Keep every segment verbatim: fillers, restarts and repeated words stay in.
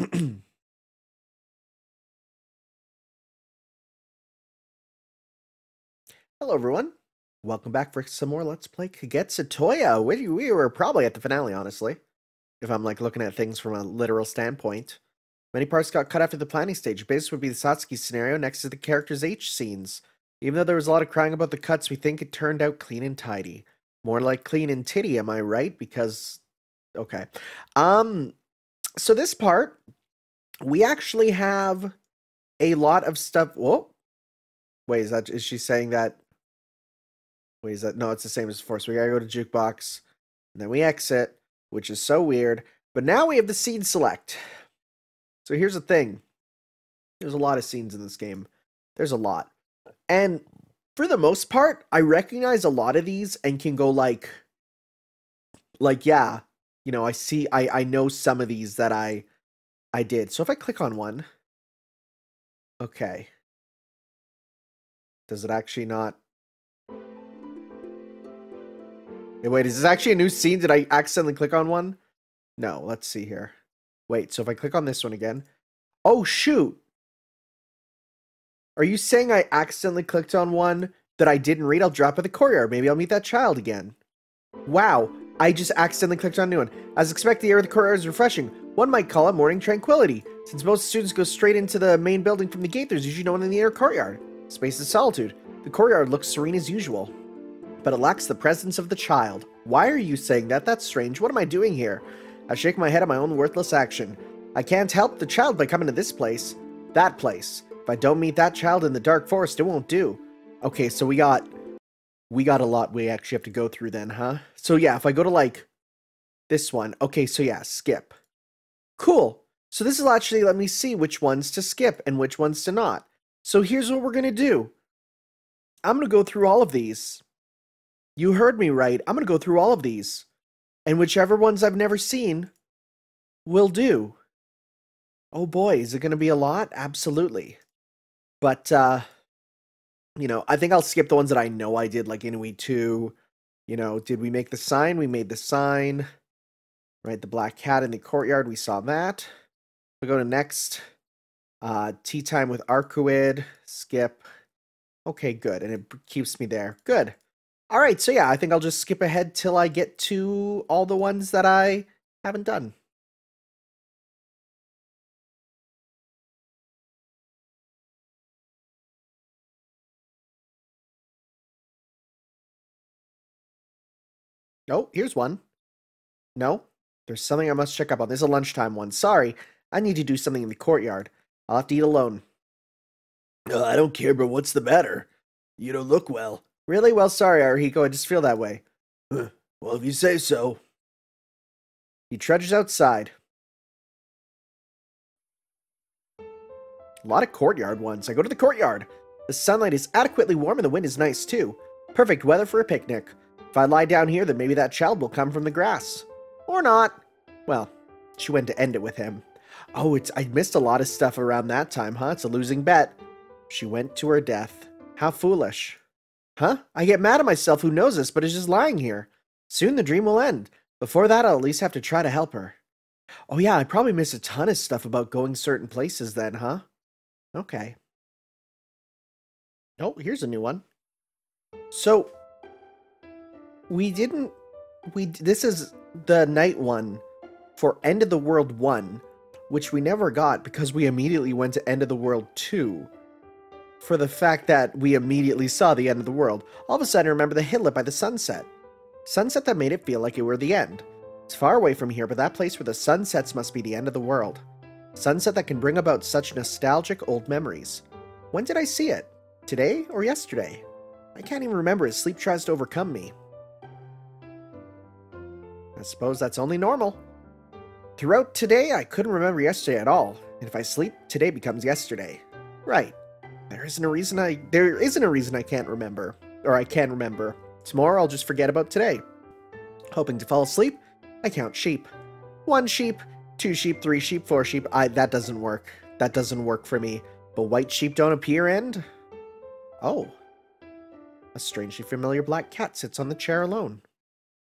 Hello, everyone. Welcome back for some more Let's Play Kagetsu Tohya. We, we were probably at the finale, honestly, if I'm like looking at things from a literal standpoint. Many parts got cut after the planning stage. Base would be the Satsuki scenario next to the characters' H scenes. Even though there was a lot of crying about the cuts, we think it turned out clean and tidy. More like clean and titty, am I right? Because, okay. Um, so this part, we actually have a lot of stuff. Whoa. Wait, is that, is she saying that? Wait, is that? No, it's the same as before. So we gotta go to Jukebox, and then we exit, which is so weird. But now we have the scene select. So here's the thing. There's a lot of scenes in this game. There's a lot. And for the most part, I recognize a lot of these and can go like, like, yeah, you know, I see, I, I know some of these that I, I did. So if I click on one, okay. Does it actually not? Wait, is this actually a new scene? Did I accidentally click on one? No, let's see here. Wait, so if I click on this one again. Oh, shoot. Are you saying I accidentally clicked on one that I didn't read? I'll drop at the courtyard. Maybe I'll meet that child again. Wow, I just accidentally clicked on a new one. As expected, the air of the courtyard is refreshing. One might call it morning tranquility. Since most students go straight into the main building from the gate, there's usually no one in the inner courtyard. Space is solitude. The courtyard looks serene as usual, but it lacks the presence of the child. Why are you saying that? That's strange. What am I doing here? I shake my head at my own worthless action. I can't help the child by coming to this place, that place. If I don't meet that child in the dark forest, it won't do. Okay, so we got, we got a lot we actually have to go through then, huh? So yeah, if I go to like this one, okay, so yeah, skip. Cool. So this will actually let me see which ones to skip and which ones to not. So here's what we're going to do. I'm going to go through all of these. You heard me right. I'm going to go through all of these. And whichever ones I've never seen will do. Oh boy, is it going to be a lot? Absolutely. But, uh, you know, I think I'll skip the ones that I know I did, like Inui two. You know, did we make the sign? We made the sign. Right, the black cat in the courtyard. We saw that. We'll go to next. Uh, tea time with Arcueid, skip. Okay, good. And it keeps me there. Good. All right. So yeah, I think I'll just skip ahead till I get to all the ones that I haven't done. Oh, here's one. No, there's something I must check up on. There's a lunchtime one. Sorry. I need to do something in the courtyard. I'll have to eat alone. Uh, I don't care, but what's the matter? You don't look well. Really? Well, sorry, Arihiko. I just feel that way. Well, if you say so. He trudges outside. A lot of courtyard ones. I go to the courtyard. The sunlight is adequately warm and the wind is nice, too. Perfect weather for a picnic. If I lie down here, then maybe that child will come from the grass. Or not. Well, she went to end it with him. Oh, it's I missed a lot of stuff around that time, huh? It's a losing bet. She went to her death. How foolish. Huh? I get mad at myself who knows this, but is just lying here. Soon the dream will end. Before that, I'll at least have to try to help her. Oh yeah, I probably missed a ton of stuff about going certain places then, huh? Okay. Oh, here's a new one. So, we didn't... We. This is the night one for End of the World one. Which we never got because we immediately went to End of the World two. For the fact that we immediately saw the end of the world. All of a sudden I remember the hill lit by the sunset. Sunset that made it feel like it were the end. It's far away from here, but that place where the sun sets must be the end of the world. Sunset that can bring about such nostalgic old memories. When did I see it? Today or yesterday? I can't even remember as sleep tries to overcome me. I suppose that's only normal. Throughout today, I couldn't remember yesterday at all. And if I sleep, today becomes yesterday. Right. There isn't a reason I... There isn't a reason I can't remember. Or I can remember. Tomorrow, I'll just forget about today. Hoping to fall asleep, I count sheep. One sheep, two sheep, three sheep, four sheep. I... That doesn't work. That doesn't work for me. But white sheep don't appear and... Oh. A strangely familiar black cat sits on the chair alone.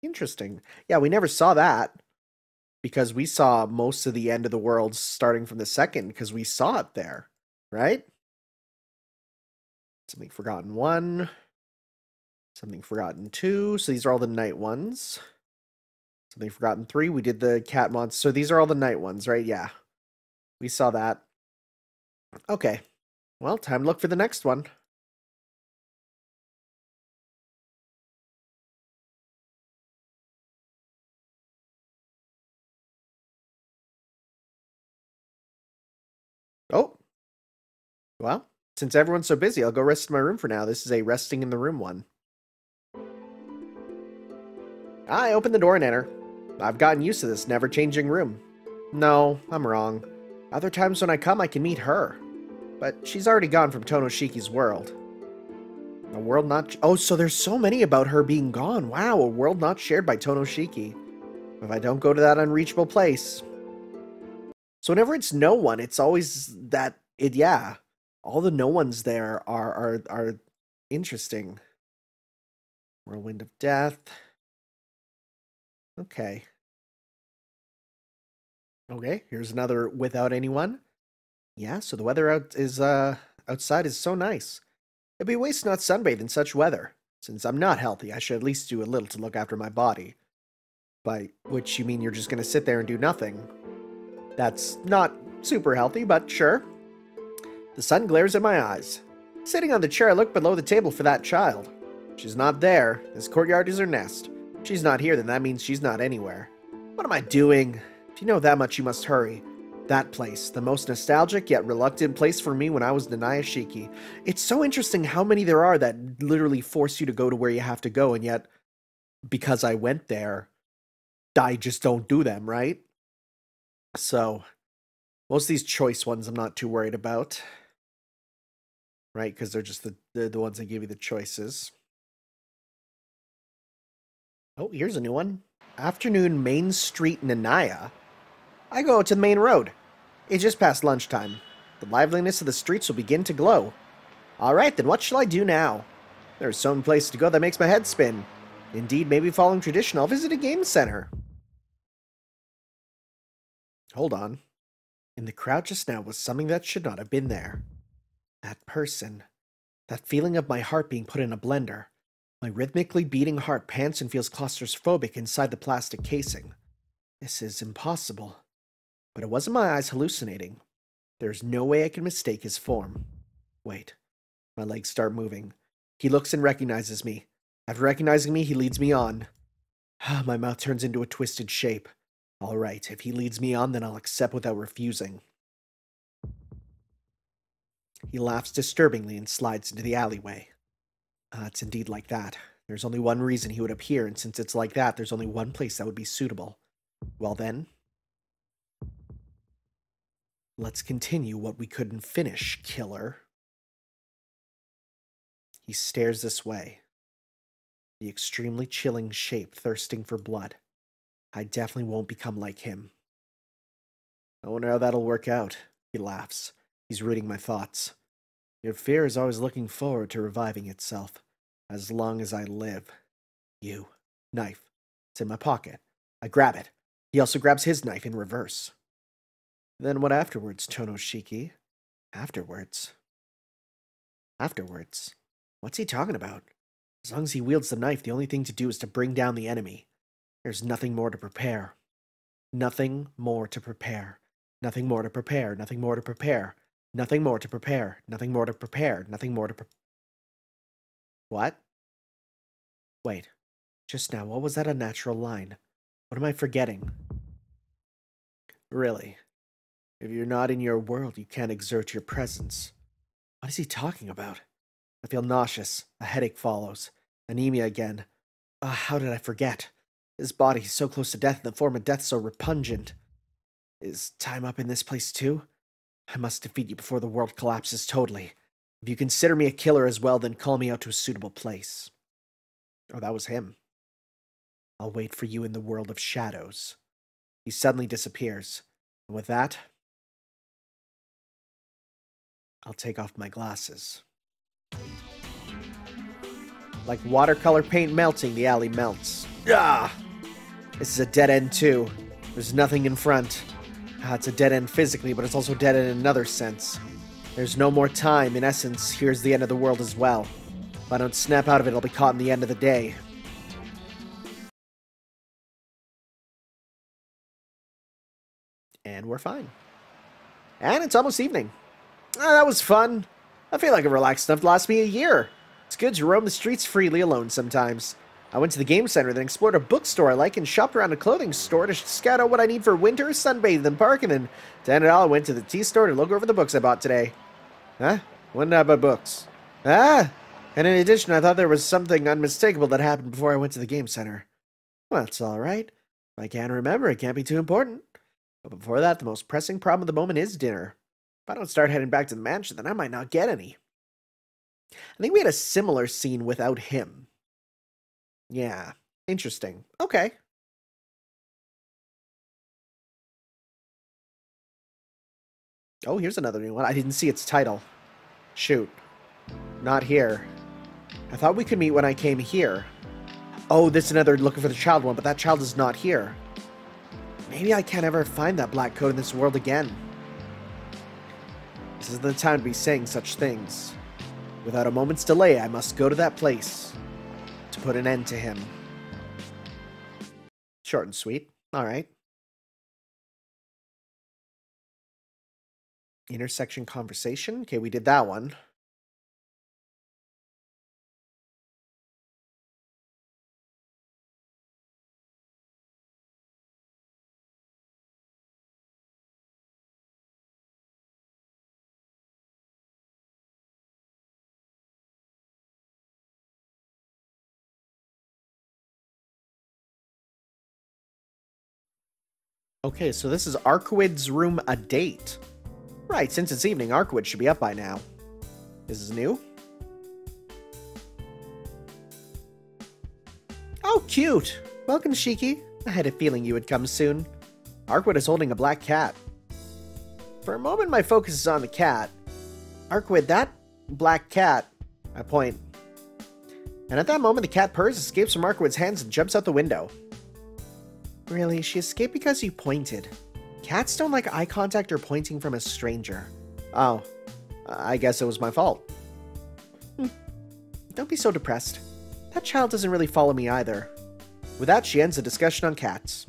Interesting. Yeah, we never saw that. because we saw most of the end of the world starting from the second, because we saw it there, right? Something Forgotten one, Something Forgotten two, so these are all the night ones. Something Forgotten three, we did the cat monster, so these are all the night ones, right? Yeah, we saw that. Okay, well, time to look for the next one. Oh, well, since everyone's so busy, I'll go rest in my room for now. This is a resting in the room one. I open the door and enter. I've gotten used to this never-changing room. No, I'm wrong. Other times when I come, I can meet her. But she's already gone from Tohno Shiki's world. A world not... Sh oh, so there's so many about her being gone. Wow, a world not shared by Tohno Shiki. If I don't go to that unreachable place... So whenever it's no one, it's always that it yeah. All the no ones there are are are interesting. Whirlwind of Death. Okay. Okay, here's another without anyone. Yeah, so the weather out is uh outside is so nice. It'd be a waste not sunbathe in such weather. Since I'm not healthy, I should at least do a little to look after my body. By which you mean you're just gonna sit there and do nothing. That's not super healthy, but sure. The sun glares in my eyes. Sitting on the chair, I look below the table for that child. She's not there. This courtyard is her nest. If she's not here, then that means she's not anywhere. What am I doing? If you know that much, you must hurry. That place, the most nostalgic yet reluctant place for me when I was Nanaya Shiki. It's so interesting how many there are that literally force you to go to where you have to go, and yet, because I went there, I just don't do them, right? So, most of these choice ones I'm not too worried about, right? Because they're just the, the, the ones that give you the choices. Oh, here's a new one. Afternoon Main Street Nanaya. I go out to the main road. It's just past lunchtime. The liveliness of the streets will begin to glow. All right, then what shall I do now? There's some place to go that makes my head spin. Indeed, maybe following tradition, I'll visit a game center. Hold on. In the crowd just now was something that should not have been there. That person. That feeling of my heart being put in a blender. My rhythmically beating heart pants and feels claustrophobic inside the plastic casing. This is impossible. But it wasn't my eyes hallucinating. There's no way I can mistake his form. Wait. My legs start moving. He looks and recognizes me. After recognizing me, he leads me on. My mouth turns into a twisted shape. All right, if he leads me on, then I'll accept without refusing. He laughs disturbingly and slides into the alleyway. Uh, it's indeed like that. There's only one reason he would appear, and since it's like that, there's only one place that would be suitable. Well then, let's continue what we couldn't finish, killer. He stares this way. The extremely chilling shape thirsting for blood. I definitely won't become like him. I wonder how that'll work out, he laughs. He's reading my thoughts. Your fear is always looking forward to reviving itself. As long as I live. You. Knife. It's in my pocket. I grab it. He also grabs his knife in reverse. Then what afterwards, Tohno Shiki? Afterwards? Afterwards? What's he talking about? As long as he wields the knife, the only thing to do is to bring down the enemy. There's nothing more to prepare. Nothing more to prepare. Nothing more to prepare. Nothing more to prepare. Nothing more to prepare. Nothing more to prepare. Nothing more to pre- What? Wait. Just now, what was that unnatural line? What am I forgetting? Really? If you're not in your world, you can't exert your presence. What is he talking about? I feel nauseous. A headache follows. Anemia again. Ah, uh, how did I forget? His body is so close to death, and the form of death so repugnant. Is time up in this place too? I must defeat you before the world collapses totally. If you consider me a killer as well, then call me out to a suitable place. Oh, that was him. I'll wait for you in the world of shadows. He suddenly disappears. And with that, I'll take off my glasses. Like watercolor paint melting, the alley melts. Ah! This is a dead end too. There's nothing in front. Ah, it's a dead end physically, but it's also dead end in another sense. There's no more time. In essence, here's the end of the world as well. If I don't snap out of it, I'll be caught in the end of the day. And we're fine. And it's almost evening. Ah, that was fun. I feel like I relaxed enough to last me a year. It's good to roam the streets freely alone sometimes. I went to the game center, then explored a bookstore I like and shopped around a clothing store to scout out what I need for winter, sunbathe, and parking. And to end it all, I went to the tea store to look over the books I bought today. Huh? What did I buy books? Ah! And in addition, I thought there was something unmistakable that happened before I went to the game center. Well, it's alright. If I can't remember, it can't be too important. But before that, the most pressing problem of the moment is dinner. If I don't start heading back to the mansion, then I might not get any. I think we had a similar scene without him. Yeah, interesting. Okay. Oh, here's another new one. I didn't see its title. Shoot. Not here. I thought we could meet when I came here. Oh, this is another looking for the child one, but that child is not here. Maybe I can't ever find that black coat in this world again. This isn't the time to be saying such things. Without a moment's delay, I must go to that place to put an end to him. Short and sweet. All right. Intersection conversation. Okay, we did that one. Okay, so this is Arcueid's room, a date. Right, since it's evening, Arcueid should be up by now. This is new. Oh, cute! Welcome, Shiki. I had a feeling you would come soon. Arcueid is holding a black cat. For a moment, my focus is on the cat. Arcueid, that black cat. I point. And at that moment, the cat purrs, escapes from Arcueid's hands, and jumps out the window. Really, she escaped because you pointed. Cats don't like eye contact or pointing from a stranger. Oh, I guess it was my fault. Hm. Don't be so depressed. That child doesn't really follow me either. With that, she ends the discussion on cats.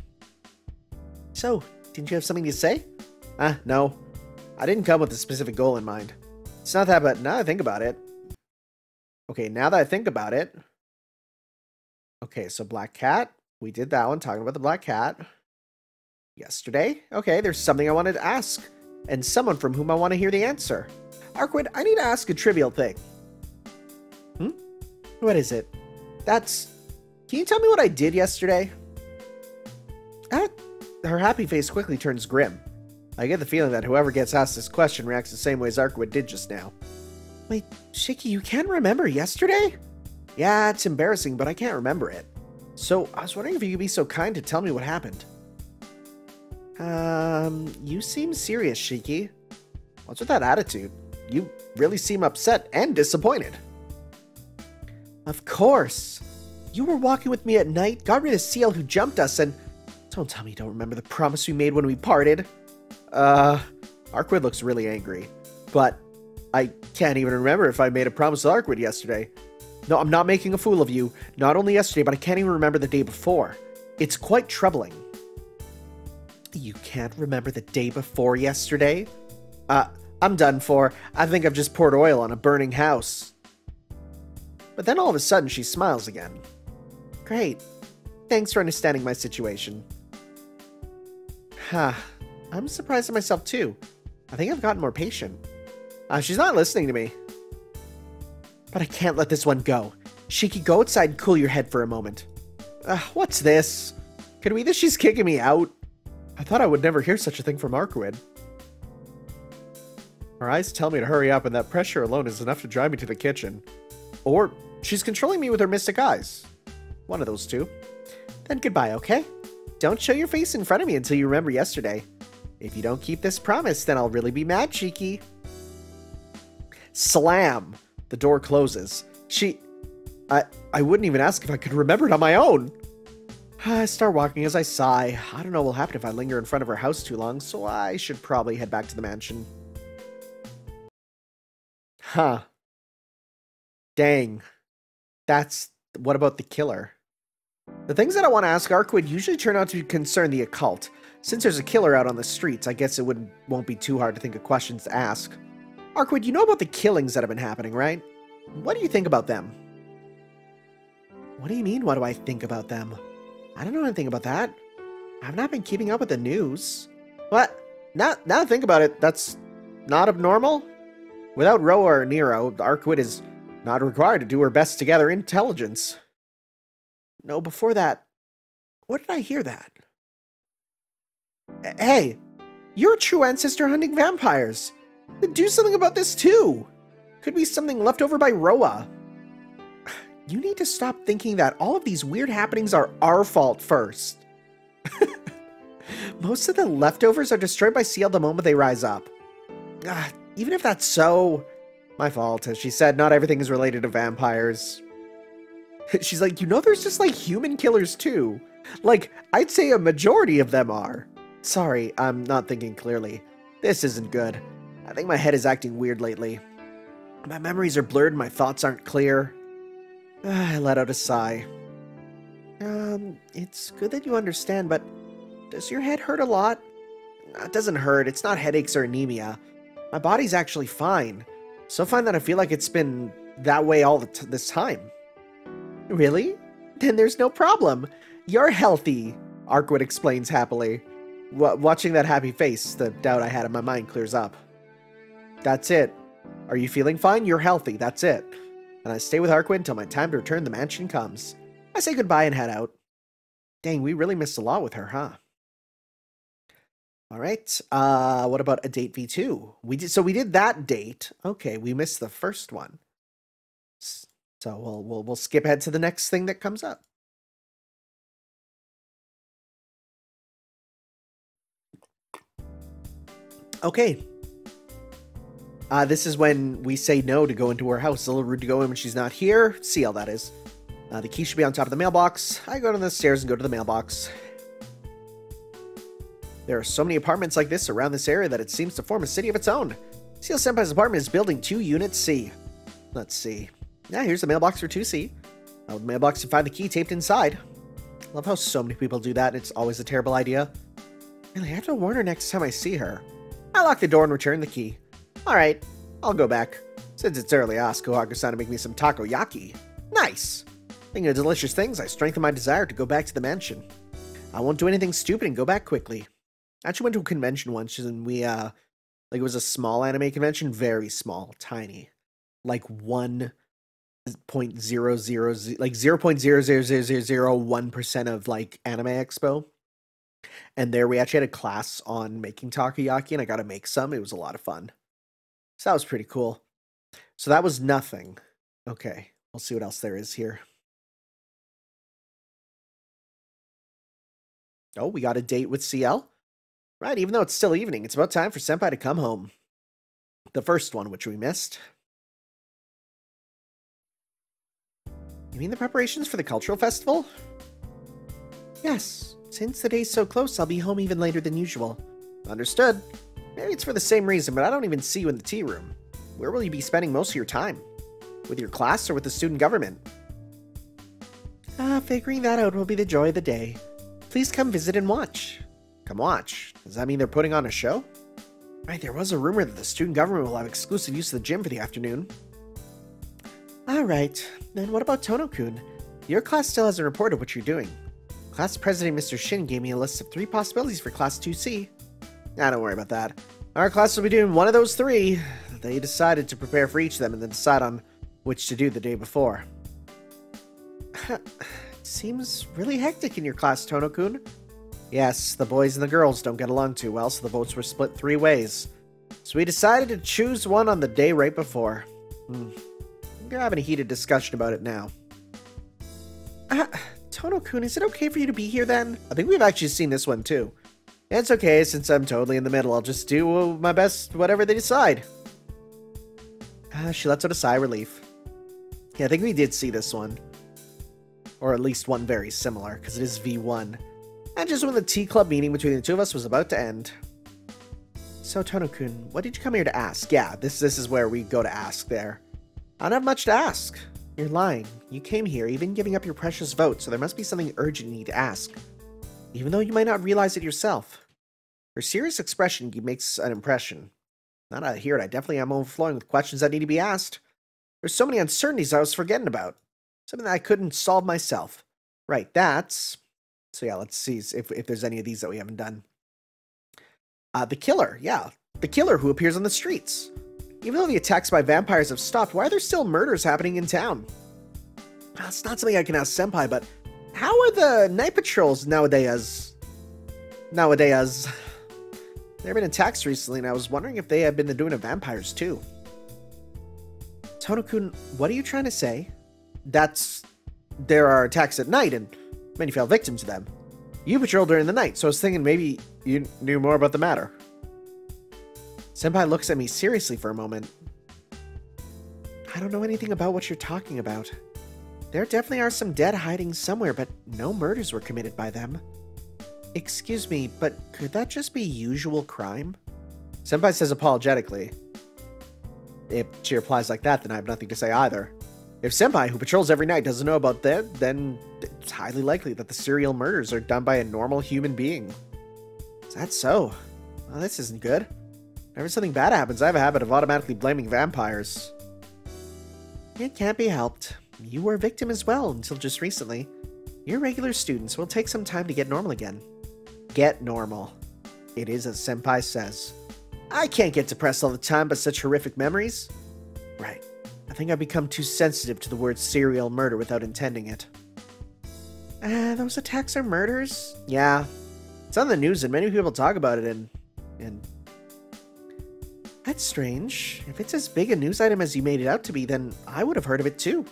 So, didn't you have something to say? Ah, no. I didn't come with a specific goal in mind. It's not that, but now that I think about it. Okay, now that I think about it. Okay, so black cat. We did that one, talking about the black cat. Yesterday? Okay, there's something I wanted to ask. And someone from whom I want to hear the answer. Arcueid, I need to ask a trivial thing. Hmm? What is it? That's... Can you tell me what I did yesterday? Ah, her happy face quickly turns grim. I get the feeling that whoever gets asked this question reacts the same way as Arcueid did just now. Wait, Shiki, you can't remember yesterday? Yeah, it's embarrassing, but I can't remember it. So, I was wondering if you could be so kind to tell me what happened. Um, you seem serious, Shiki. What's with that attitude? You really seem upset and disappointed. Of course. You were walking with me at night, got rid of Ciel who jumped us, and... Don't tell me you don't remember the promise we made when we parted. Uh, Arcueid looks really angry. But I can't even remember if I made a promise to Arcueid yesterday. No, I'm not making a fool of you. Not only yesterday, but I can't even remember the day before. It's quite troubling. You can't remember the day before yesterday? Uh, I'm done for. I think I've just poured oil on a burning house. But then all of a sudden, she smiles again. Great. Thanks for understanding my situation. Huh. I'm surprised at myself, too. I think I've gotten more patient. Uh, she's not listening to me. But I can't let this one go. Shiki, go outside and cool your head for a moment. Uh, what's this? Could we that she's kicking me out? I thought I would never hear such a thing from Arcueid. Her eyes tell me to hurry up, and that pressure alone is enough to drive me to the kitchen. Or she's controlling me with her mystic eyes. One of those two. Then goodbye, okay? Don't show your face in front of me until you remember yesterday. If you don't keep this promise, then I'll really be mad, Shiki. Slam! The door closes. She... I I wouldn't even ask if I could remember it on my own. I start walking as I sigh. I don't know what will happen if I linger in front of her house too long, so I should probably head back to the mansion. Huh. Dang. That's... What about the killer? The things that I want to ask Arcueid usually turn out to concern the occult. Since there's a killer out on the streets, I guess it wouldn't, won't be too hard to think of questions to ask. Arcueid, you know about the killings that have been happening, right? What do you think about them? What do you mean, what do I think about them? I don't know anything about that. I've not been keeping up with the news. What? Now, now that I think about it, that's not abnormal? Without Roa or Nero, Arcueid is not required to do her best to gather intelligence. No, before that, where did I hear that? Hey, you're a true ancestor hunting vampires. Then do something about this too. Could be something left over by Roa. You need to stop thinking that all of these weird happenings are our fault first. Most of the leftovers are destroyed by Ciel the moment they rise up. Uh, even if that's so, my fault. As she said, not everything is related to vampires. She's like, you know, there's just like human killers too. Like, I'd say a majority of them are. Sorry, I'm not thinking clearly. This isn't good. I think my head is acting weird lately. My memories are blurred and my thoughts aren't clear. I let out a sigh. Um, it's good that you understand, but does your head hurt a lot? No, it doesn't hurt. It's not headaches or anemia. My body's actually fine. So fine that I feel like it's been that way all the t this time. Really? Then there's no problem. You're healthy, Arcueid explains happily. W watching that happy face, the doubt I had in my mind clears up. That's it. Are you feeling fine? You're healthy. That's it. And I stay with Arcueid until my time to return the mansion comes. I say goodbye and head out. Dang, we really missed a lot with her, huh? All right. Uh, what about a date V two? We did, so we did that date. Okay, we missed the first one. S So we'll, we'll, we'll skip ahead to the next thing that comes up. Okay. Uh, this is when we say no to go into her house. It's a little rude to go in when she's not here. Ciel, that is. Uh, the key should be on top of the mailbox. I go down the stairs and go to the mailbox. There are so many apartments like this around this area that it seems to form a city of its own. Ciel Senpai's apartment is building two, unit C. Let's see. Yeah, here's the mailbox for two C. Out of the mailbox to find the key taped inside. Love how so many people do that, and it's always a terrible idea. Really, I have to warn her next time I see her. I lock the door and return the key. Alright, I'll go back. Since it's early, I ask Kohaku-san to make me some takoyaki. Nice! Thinking of delicious things, I strengthen my desire to go back to the mansion. I won't do anything stupid and go back quickly. I actually went to a convention once, and we, uh... like, it was a small anime convention. Very small. Tiny. Like, one... zero point zero zero zero like zero point zero zero zero zero zero one percent of like Anime Expo, and there we actually had a class on making takoyaki, and I got to make some. It was a lot of fun, so that was pretty cool. So that was nothing. Okay, we'll see what else there is here. Oh, we got a date with C L, right? Even though it's still evening, it's about time for Senpai to come home. The first one, which we missed. You mean the preparations for the cultural festival? Yes. Since the day's so close, I'll be home even later than usual. Understood. Maybe it's for the same reason, but I don't even see you in the tea room. Where will you be spending most of your time? With your class or with the student government? Ah, figuring that out will be the joy of the day. Please come visit and watch. Come watch? Does that mean they're putting on a show? Right, there was a rumor that the student government will have exclusive use of the gym for the afternoon. Alright, then what about Tohno-kun? Your class still hasn't reported what you're doing. Class President Mister Shin gave me a list of three possibilities for Class two C. Nah, don't worry about that. Our class will be doing one of those three. They decided to prepare for each of them and then decide on which to do the day before. It seems really hectic in your class, Tohno-kun. Yes, the boys and the girls don't get along too well, so the votes were split three ways. So we decided to choose one on the day right before. Hmm. We're having a heated discussion about it now. Uh, Tohno-kun, is it okay for you to be here then? I think we've actually seen this one too. It's okay, since I'm totally in the middle. I'll just do my best, whatever they decide. Uh, she lets out a sigh of relief. Yeah, I think we did see this one. or at least one very similar, because it is V one. And just when the tea club meeting between the two of us was about to end. So, Tohno-kun, what did you come here to ask? Yeah, this, this is where we go to ask there. I don't have much to ask. You're lying. You came here, even giving up your precious vote, so there must be something urgent you need to ask. Even though you might not realize it yourself. Her serious expression makes an impression. Now that I hear it, I definitely am overflowing with questions that need to be asked. There's so many uncertainties I was forgetting about. Something that I couldn't solve myself. Right, that's... So yeah, let's see if, if there's any of these that we haven't done. Uh, the killer, yeah. The killer who appears on the streets. Even though the attacks by vampires have stopped, why are there still murders happening in town? Well, it's not something I can ask Senpai, but... How are the night patrols nowadays? Nowadays... There have been attacks recently, and I was wondering if they had been the doing of vampires, too. Tohno-kun, what are you trying to say? That's... There are attacks at night, and many fell victim to them. You patrolled during the night, so I was thinking maybe you knew more about the matter. Senpai looks at me seriously for a moment. I don't know anything about what you're talking about. There definitely are some dead hiding somewhere, but no murders were committed by them. Excuse me, but could that just be usual crime? Senpai says apologetically. If she replies like that, then I have nothing to say either. If Senpai, who patrols every night, doesn't know about that, then it's highly likely that the serial murders are done by a normal human being. Is that so? Well, this isn't good. Whenever something bad happens, I have a habit of automatically blaming vampires. It can't be helped. You were a victim as well, until just recently. You're regular students, so it'll take some time to get normal again. Get normal. It is as Senpai says. I can't get depressed all the time by such horrific memories. Right. I think I've become too sensitive to the word serial murder without intending it. Uh, those attacks are murders? Yeah. It's on the news and many people talk about it and... and... That's strange. If it's as big a news item as you made it out to be, then I would have heard of it too.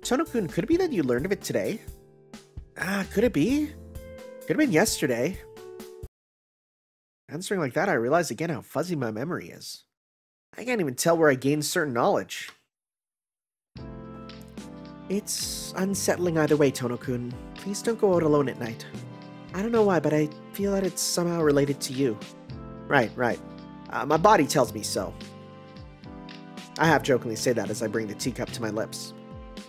Tohno-kun, could it be that you learned of it today? Ah, could it be? Could have been yesterday. Answering like that, I realize again how fuzzy my memory is. I can't even tell where I gained certain knowledge. It's unsettling either way, Tohno-kun. Please don't go out alone at night. I don't know why, but I feel that it's somehow related to you. Right, right. Uh, my body tells me so. I half jokingly say that as I bring the teacup to my lips.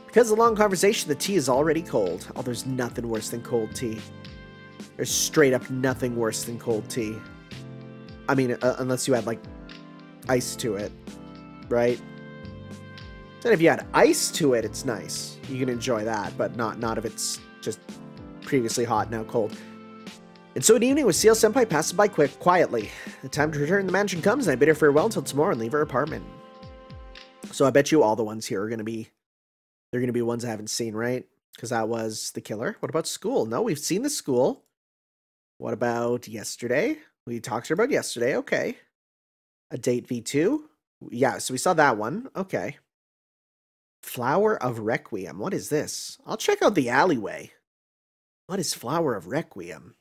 Because of the long conversation, the tea is already cold. Oh, there's nothing worse than cold tea. There's straight up nothing worse than cold tea. I mean, uh, unless you add, like, ice to it, right? Then if you add ice to it, it's nice. You can enjoy that, but not, not if it's just previously hot, now cold. And so an evening with Ciel Senpai passes by quick, quietly. The time to return to the mansion comes, and I bid her farewell until tomorrow and leave her apartment. So I bet you all the ones here are going to be, they're going to be ones I haven't seen, right? Because that was the killer. What about school? No, we've seen the school. What about yesterday? We talked to her about yesterday. Okay. A date V two. Yeah, so we saw that one. Okay. Flower of Requiem. What is this? I'll check out the alleyway. What is Flower of Requiem?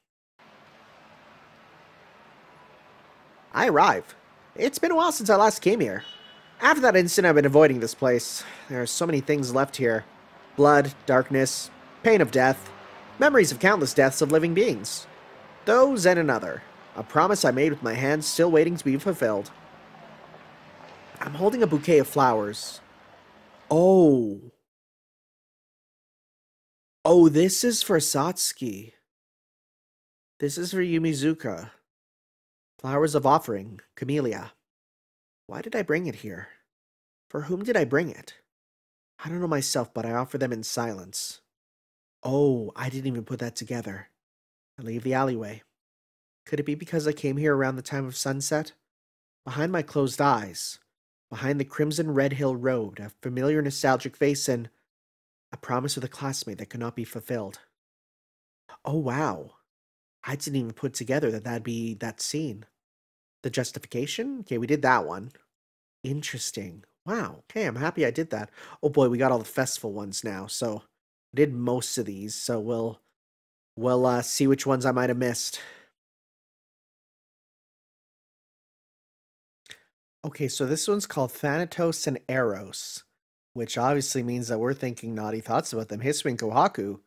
I arrive. It's been a while since I last came here. After that incident, I've been avoiding this place. There are so many things left here. Blood, darkness, pain of death, memories of countless deaths of living beings. Those and another. A promise I made with my hands still waiting to be fulfilled. I'm holding a bouquet of flowers. Oh. Oh, this is for Satsuki. This is for Yumizuka. Flowers of offering, Camellia. Why did I bring it here? For whom did I bring it? I don't know myself, but I offer them in silence. Oh, I didn't even put that together. I leave the alleyway. Could it be because I came here around the time of sunset? Behind my closed eyes, behind the crimson Red Hill Road, a familiar nostalgic face and a promise with a classmate that could not be fulfilled. Oh, wow. I didn't even put together that that'd be that scene. The justification? Okay, we did that one. Interesting. Wow. Okay, I'm happy I did that. Oh boy, we got all the festival ones now, so I did most of these, so we'll... We'll uh, see which ones I might have missed. Okay, so this one's called Thanatos and Eros, which obviously means that we're thinking naughty thoughts about them. Hisui and Kohaku,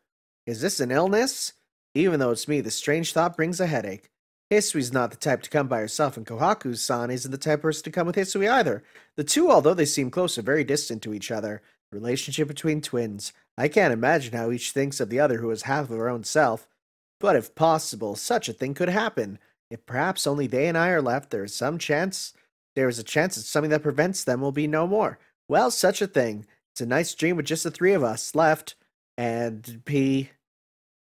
is this an illness? Even though it's me, the strange thought brings a headache. Hisui's not the type to come by herself, and Kohaku-san isn't the type of person to come with Hisui either. The two, although they seem close, are very distant to each other. The relationship between twins. I can't imagine how each thinks of the other who is half of her own self. But if possible, such a thing could happen. If perhaps only they and I are left, there is some chance... There is a chance that something that prevents them will be no more. Well, such a thing. It's a nice dream with just the three of us left. And P...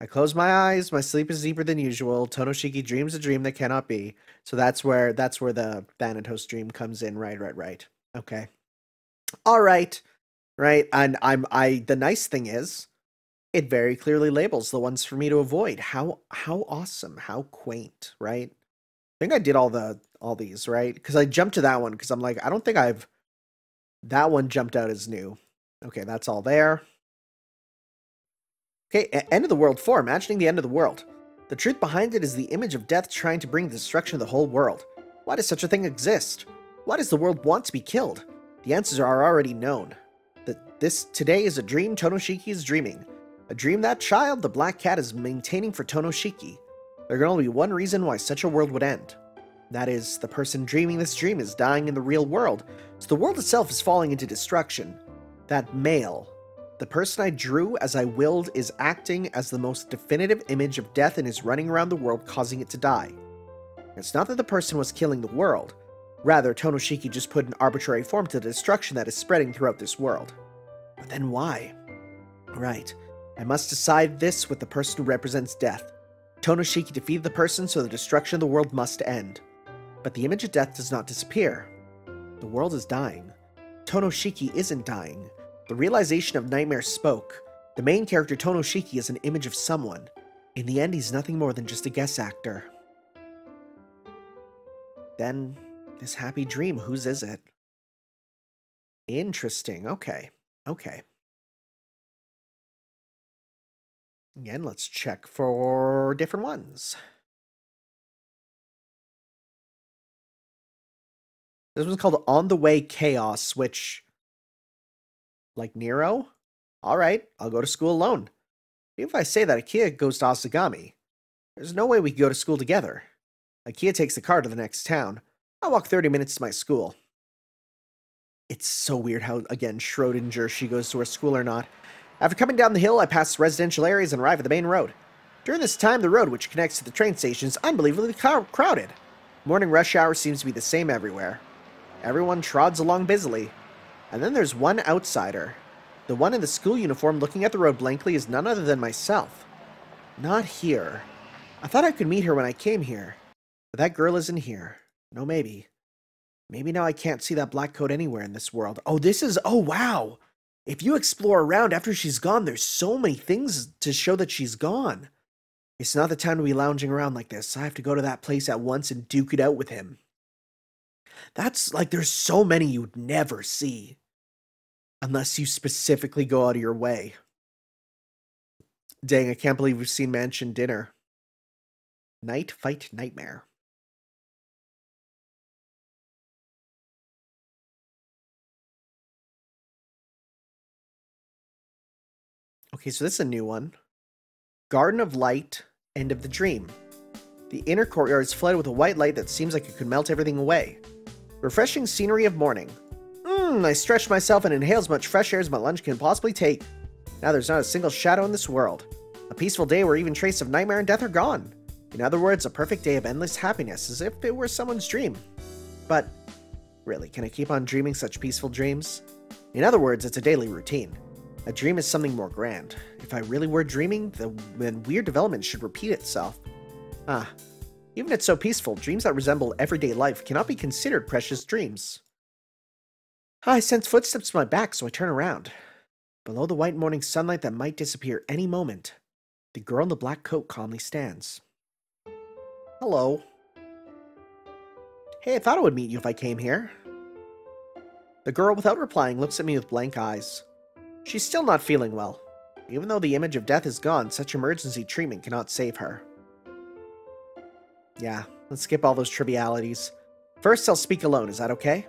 I close my eyes, my sleep is deeper than usual. Tohno Shiki dreams a dream that cannot be. So that's where that's where the Thanatos dream comes in, right, right, right. Okay. Alright. Right. And I'm I the nice thing is it very clearly labels the ones for me to avoid. How how awesome, how quaint, right? I think I did all the all these, right? Because I jumped to that one because I'm like, I don't think I've that one jumped out as new. Okay, that's all there. Okay, End of the World four, imagining the end of the world. The truth behind it is the image of death trying to bring the destruction of the whole world. Why does such a thing exist? Why does the world want to be killed? The answers are already known. That this today is a dream Tohno Shiki is dreaming. A dream that child, the black cat, is maintaining for Tohno Shiki. There can only be one reason why such a world would end. That is, the person dreaming this dream is dying in the real world, so the world itself is falling into destruction. That male... The person I drew as I willed is acting as the most definitive image of death and is running around the world causing it to die. It's not that the person was killing the world. Rather, Tohno Shiki just put an arbitrary form to the destruction that is spreading throughout this world. But then why? Right. I must decide this with the person who represents death. Tohno Shiki defeated the person, so the destruction of the world must end. But the image of death does not disappear. The world is dying. Tohno Shiki isn't dying. The realization of nightmare spoke. The main character Tohno Shiki is an image of someone. In the end, he's nothing more than just a guest actor. Then, this happy dream, whose is it? Interesting, okay, okay. Again, let's check for different ones. This one's called On the Way Chaos, which... Like Nero? Alright, I'll go to school alone. Even if I say that Akiha goes to Asagami, there's no way we can go to school together. Akiha takes the car to the next town. I walk thirty minutes to my school. It's so weird how, again, Schrodinger, she goes to her school or not. After coming down the hill, I pass residential areas and arrive at the main road. During this time, the road, which connects to the train station, is unbelievably crowded. Morning rush hour seems to be the same everywhere. Everyone trods along busily. And then there's one outsider. The one in the school uniform looking at the road blankly is none other than myself. Not here. I thought I could meet her when I came here. But that girl isn't here. No, maybe. Maybe now I can't see that black coat anywhere in this world. Oh, this is... Oh, wow! If you explore around after she's gone, there's so many things to show that she's gone. It's not the time to be lounging around like this. I have to go to that place at once and duke it out with him. That's... Like, there's so many you'd never see. Unless you specifically go out of your way. Dang, I can't believe we've seen Mansion Dinner. Night Fight Nightmare. Okay, so this is a new one. Garden of Light, End of the Dream. The inner courtyard is flooded with a white light that seems like it could melt everything away. Refreshing scenery of morning. I stretch myself and inhale as much fresh air as my lungs can possibly take. Now there's not a single shadow in this world. A peaceful day where even trace of nightmare and death are gone. In other words, a perfect day of endless happiness, as if it were someone's dream. But, really, can I keep on dreaming such peaceful dreams? In other words, it's a daily routine. A dream is something more grand. If I really were dreaming, then weird development should repeat itself. Ah, even if it's so peaceful, dreams that resemble everyday life cannot be considered precious dreams. I sense footsteps to my back, so I turn around. Below the white morning sunlight that might disappear any moment, the girl in the black coat calmly stands. Hello. Hey, I thought I would meet you if I came here. The girl, without replying, looks at me with blank eyes. She's still not feeling well. Even though the image of death is gone, such emergency treatment cannot save her. Yeah, let's skip all those trivialities. First, I'll speak alone, is that okay?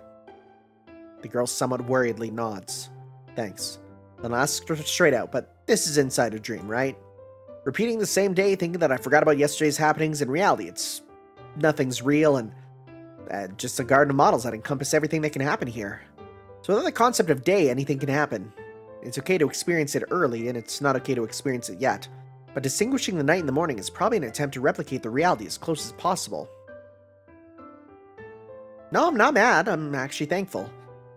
The girl somewhat worriedly nods. Thanks. Then I asked her straight out, but this is inside a dream, right? Repeating the same day, thinking that I forgot about yesterday's happenings. In reality, it's nothing's real and uh, just a garden of models that encompass everything that can happen here. So without the concept of day, anything can happen. It's okay to experience it early, and it's not okay to experience it yet. But distinguishing the night and the morning is probably an attempt to replicate the reality as close as possible. No, I'm not mad. I'm actually thankful.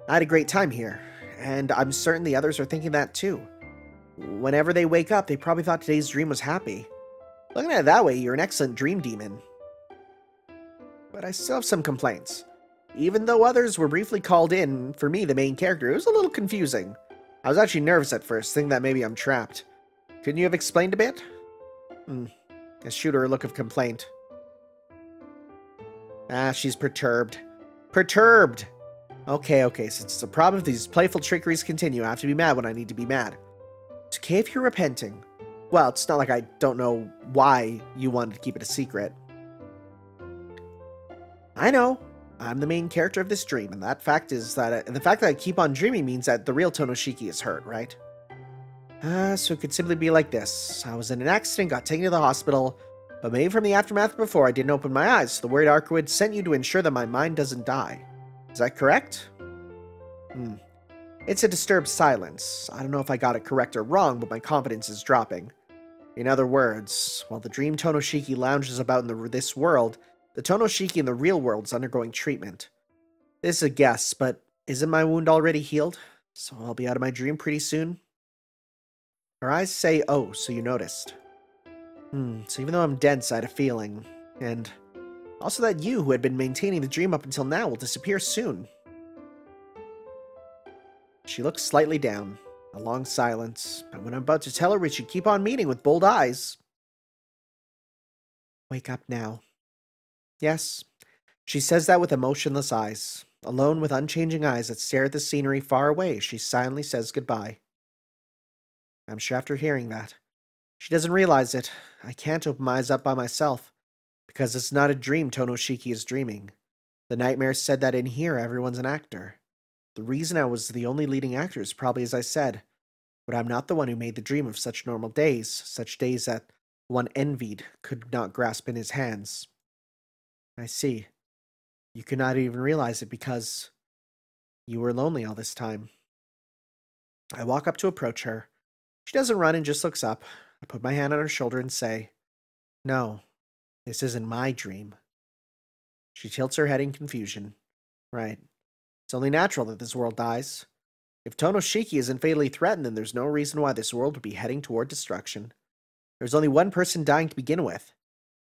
I had a great time here, and I'm certain the others are thinking that too. Whenever they wake up, they probably thought today's dream was happy. Looking at it that way, you're an excellent dream demon. But I still have some complaints. Even though others were briefly called in, for me, the main character, it was a little confusing. I was actually nervous at first, thinking that maybe I'm trapped. Couldn't you have explained a bit? Hmm. I shoot her a look of complaint. Ah, she's perturbed. Perturbed! Okay, okay, since it's a problem if these playful trickeries continue, I have to be mad when I need to be mad. It's okay if you're repenting. Well, it's not like I don't know why you wanted to keep it a secret. I know. I'm the main character of this dream, and that fact is that I, and the fact that I keep on dreaming means that the real Tohno Shiki is hurt, right? Ah, uh, so it could simply be like this. I was in an accident, got taken to the hospital, but maybe from the aftermath before I didn't open my eyes, so the worried Arcueid sent you to ensure that my mind doesn't die. Is that correct? Hmm. It's a disturbed silence. I don't know if I got it correct or wrong, but my confidence is dropping. In other words, while the dream Tohno Shiki lounges about in the, this world, the Tohno Shiki in the real world is undergoing treatment. This is a guess, but isn't my wound already healed? So I'll be out of my dream pretty soon. Her eyes say, oh, so you noticed. Hmm, so even though I'm dense, I had a feeling. And also that you, who had been maintaining the dream up until now, will disappear soon. She looks slightly down. A long silence. But when I'm about to tell her, we should keep on meeting with bold eyes. Wake up now. Yes, she says that with emotionless eyes. Alone with unchanging eyes that stare at the scenery far away, she silently says goodbye. I'm sure after hearing that, she doesn't realize it. I can't open my eyes up by myself, because it's not a dream Tohno Shiki is dreaming. The nightmare said that in here everyone's an actor. The reason I was the only leading actor is probably as I said, but I'm not the one who made the dream of such normal days, such days that one envied could not grasp in his hands. I see. You could not even realize it because you were lonely all this time. I walk up to approach her. She doesn't run and just looks up. I put my hand on her shoulder and say, no, this isn't my dream. She tilts her head in confusion. Right. It's only natural that this world dies. If Tohno Shiki isn't fatally threatened, then there's no reason why this world would be heading toward destruction. There's only one person dying to begin with.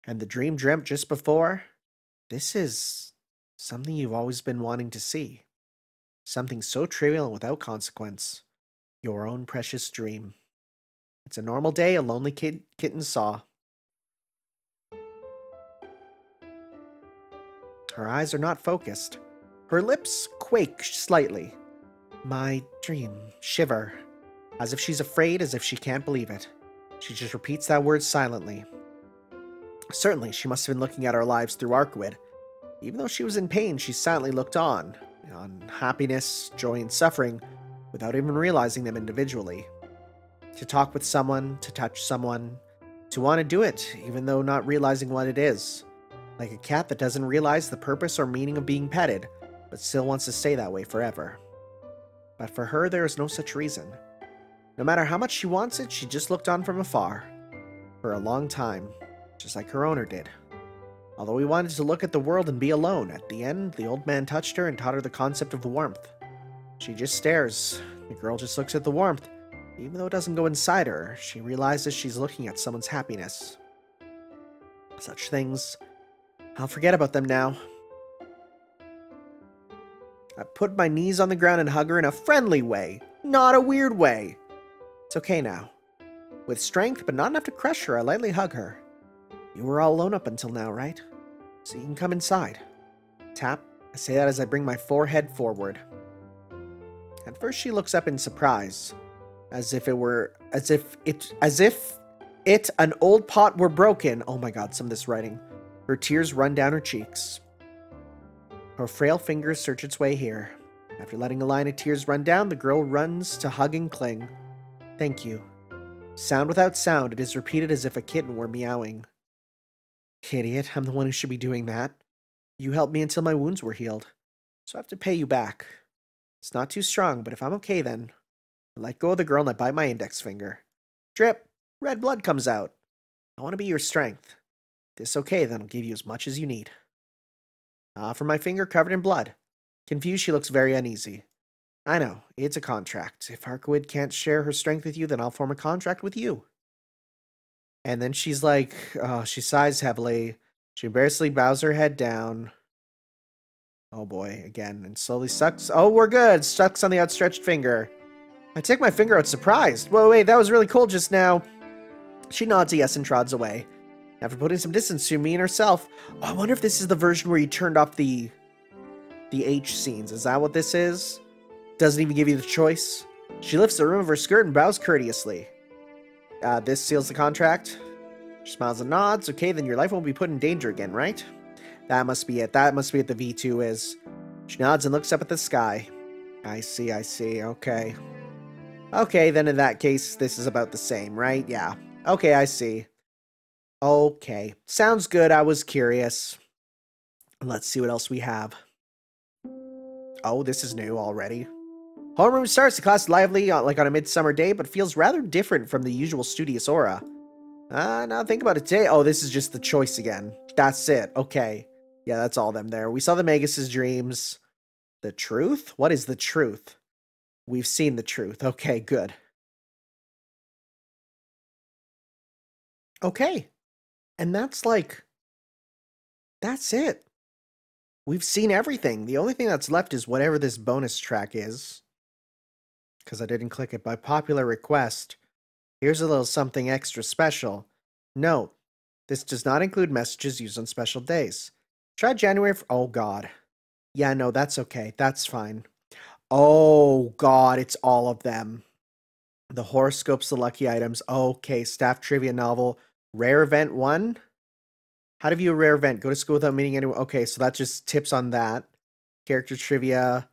And the dream dreamt just before... This is something you've always been wanting to see. Something so trivial and without consequence. Your own precious dream. It's a normal day a lonely kid kitten saw. Her eyes are not focused. Her lips quake slightly. My dream. Shiver. As if she's afraid, as if she can't believe it. She just repeats that word silently. Certainly, she must have been looking at our lives through Arcueid. Even though she was in pain, she silently looked on, on happiness, joy, and suffering, without even realizing them individually. To talk with someone, to touch someone, to want to do it, even though not realizing what it is. Like a cat that doesn't realize the purpose or meaning of being petted, but still wants to stay that way forever. But for her, there is no such reason. No matter how much she wants it, she just looked on from afar. For a long time. Just like her owner did. Although he wanted to look at the world and be alone, at the end, the old man touched her and taught her the concept of warmth. She just stares. The girl just looks at the warmth. Even though it doesn't go inside her, she realizes she's looking at someone's happiness. Such things. I'll forget about them now. I put my knees on the ground and hug her in a friendly way, not a weird way. It's okay now. With strength, but not enough to crush her, I lightly hug her. You were all alone up until now, right? So you can come inside. Tap. I say that as I bring my forehead forward. At first she looks up in surprise. As if it were... As if it... As if it, an old pot, were broken. Oh my god, some of this writing. Her tears run down her cheeks. Her frail fingers search its way here. After letting a line of tears run down, the girl runs to hug and cling. Thank you. Sound without sound, it is repeated as if a kitten were meowing. Idiot, I'm the one who should be doing that. You helped me until my wounds were healed, so I have to pay you back. It's not too strong, but if I'm okay then, I let go of the girl and I bite my index finger. Drip! Red blood comes out. I want to be your strength. If it's okay, then I'll give you as much as you need. Ah, for my finger covered in blood. Confused, she looks very uneasy. I know, it's a contract. If Arcueid can't share her strength with you, then I'll form a contract with you. And then she's like, oh, she sighs heavily. She embarrassedly bows her head down. Oh boy, again, and slowly sucks. Oh, we're good. Sucks on the outstretched finger. I take my finger out surprised. Whoa, wait, that was really cool just now. She nods a yes and trods away. After putting some distance to me and herself, oh, I wonder if this is the version where you turned off the the H scenes. Is that what this is? Doesn't even give you the choice. She lifts the rim of her skirt and bows courteously. Uh, this seals the contract. She smiles and nods. Okay, then your life won't be put in danger again, right? That must be it. That must be what the V two is. She nods and looks up at the sky. I see, I see. Okay. Okay, then in that case, this is about the same, right? Yeah. Okay, I see. Okay. Sounds good. I was curious. Let's see what else we have. Oh, this is new already. Homeroom starts the class lively, like on a midsummer day, but feels rather different from the usual studious aura. Ah, uh, now think about it today. Oh, this is just the choice again. That's it. Okay. Yeah, that's all them there. We saw the Magus' dreams. The truth? What is the truth? We've seen the truth. Okay, good. Okay. And that's like... That's it. We've seen everything. The only thing that's left is whatever this bonus track is. Because I didn't click it by popular request. Here's a little something extra special. Note, this does not include messages used on special days. Try January for- oh god. Yeah, no, that's okay. That's fine. Oh god, it's all of them. The horoscopes, the lucky items. Okay, staff trivia novel. Rare event one? How to view a rare event. Go to school without meeting anyone. Okay, so that's just tips on that. Character trivia.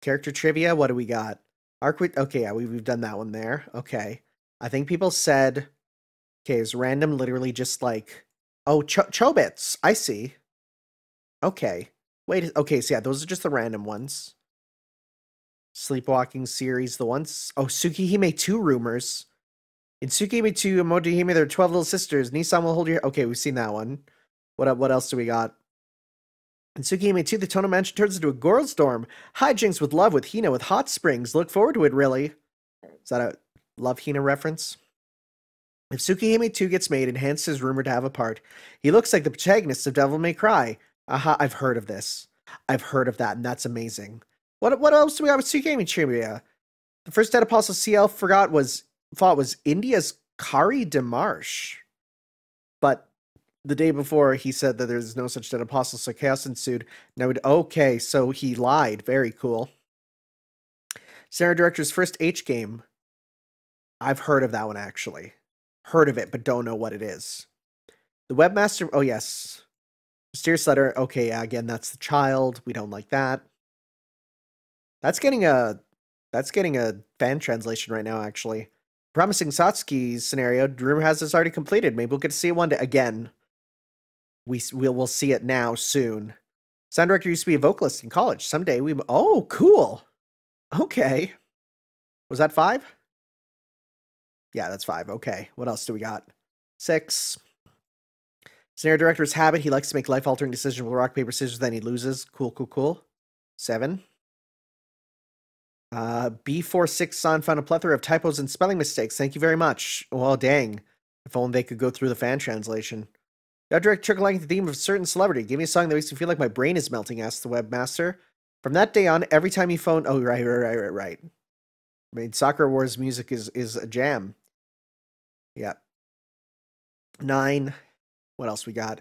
Character trivia, what do we got? Arcueid, okay, yeah, we, we've done that one there. Okay. I think people said, okay, is random literally just like, oh, Cho Chobits, I see. Okay. Wait, okay, so yeah, those are just the random ones. Sleepwalking series, the ones, oh, Tsukihime two rumors. In Tsukihime two, Motohime, there are twelve little sisters. Nissan will hold your, okay, we've seen that one. What, what else do we got? In Tsukihime two, the Tohno Mansion turns into a girl's dorm. Hijinks with Love, with Hina, with hot springs. Look forward to it, really. Is that a Love Hina reference? If Tsukihime two gets made, and Hans is rumored to have a part, he looks like the protagonist of Devil May Cry. Aha, I've heard of this. I've heard of that, and that's amazing. What what else do we have with Tsukihime trivia? The first dead apostle Ciel forgot was thought was India's Kari de Marche. But the day before, he said that there's no such dead apostle, so chaos ensued. Now, it, okay, so he lied. Very cool. Sarah Director's first H game. I've heard of that one, actually. Heard of it, but don't know what it is. The webmaster... Oh, yes. Mysterious letter. Okay, yeah, again, that's the child. We don't like that. That's getting a... That's getting a fan translation right now, actually. Promising Satsuki's scenario. Rumor has this already completed. Maybe we'll get to see it one day. Again. We will we'll see it now soon. Sound director used to be a vocalist in college. Someday we... Oh, cool. Okay. Was that five? Yeah, that's five. Okay. What else do we got? Six. Scenario director's habit. He likes to make life-altering decisions with rock, paper, scissors, then he loses. Cool, cool, cool. Seven. Uh, B four six San found a plethora of typos and spelling mistakes. Thank you very much. Well, dang. If only they could go through the fan translation. The director took a liking to the theme of a certain celebrity. Give me a song that makes me feel like my brain is melting, asked the webmaster. From that day on, every time he phoned... Oh, right, right, right, right, right. I mean, Soccer Wars music is, is a jam. Yeah. Nine. What else we got?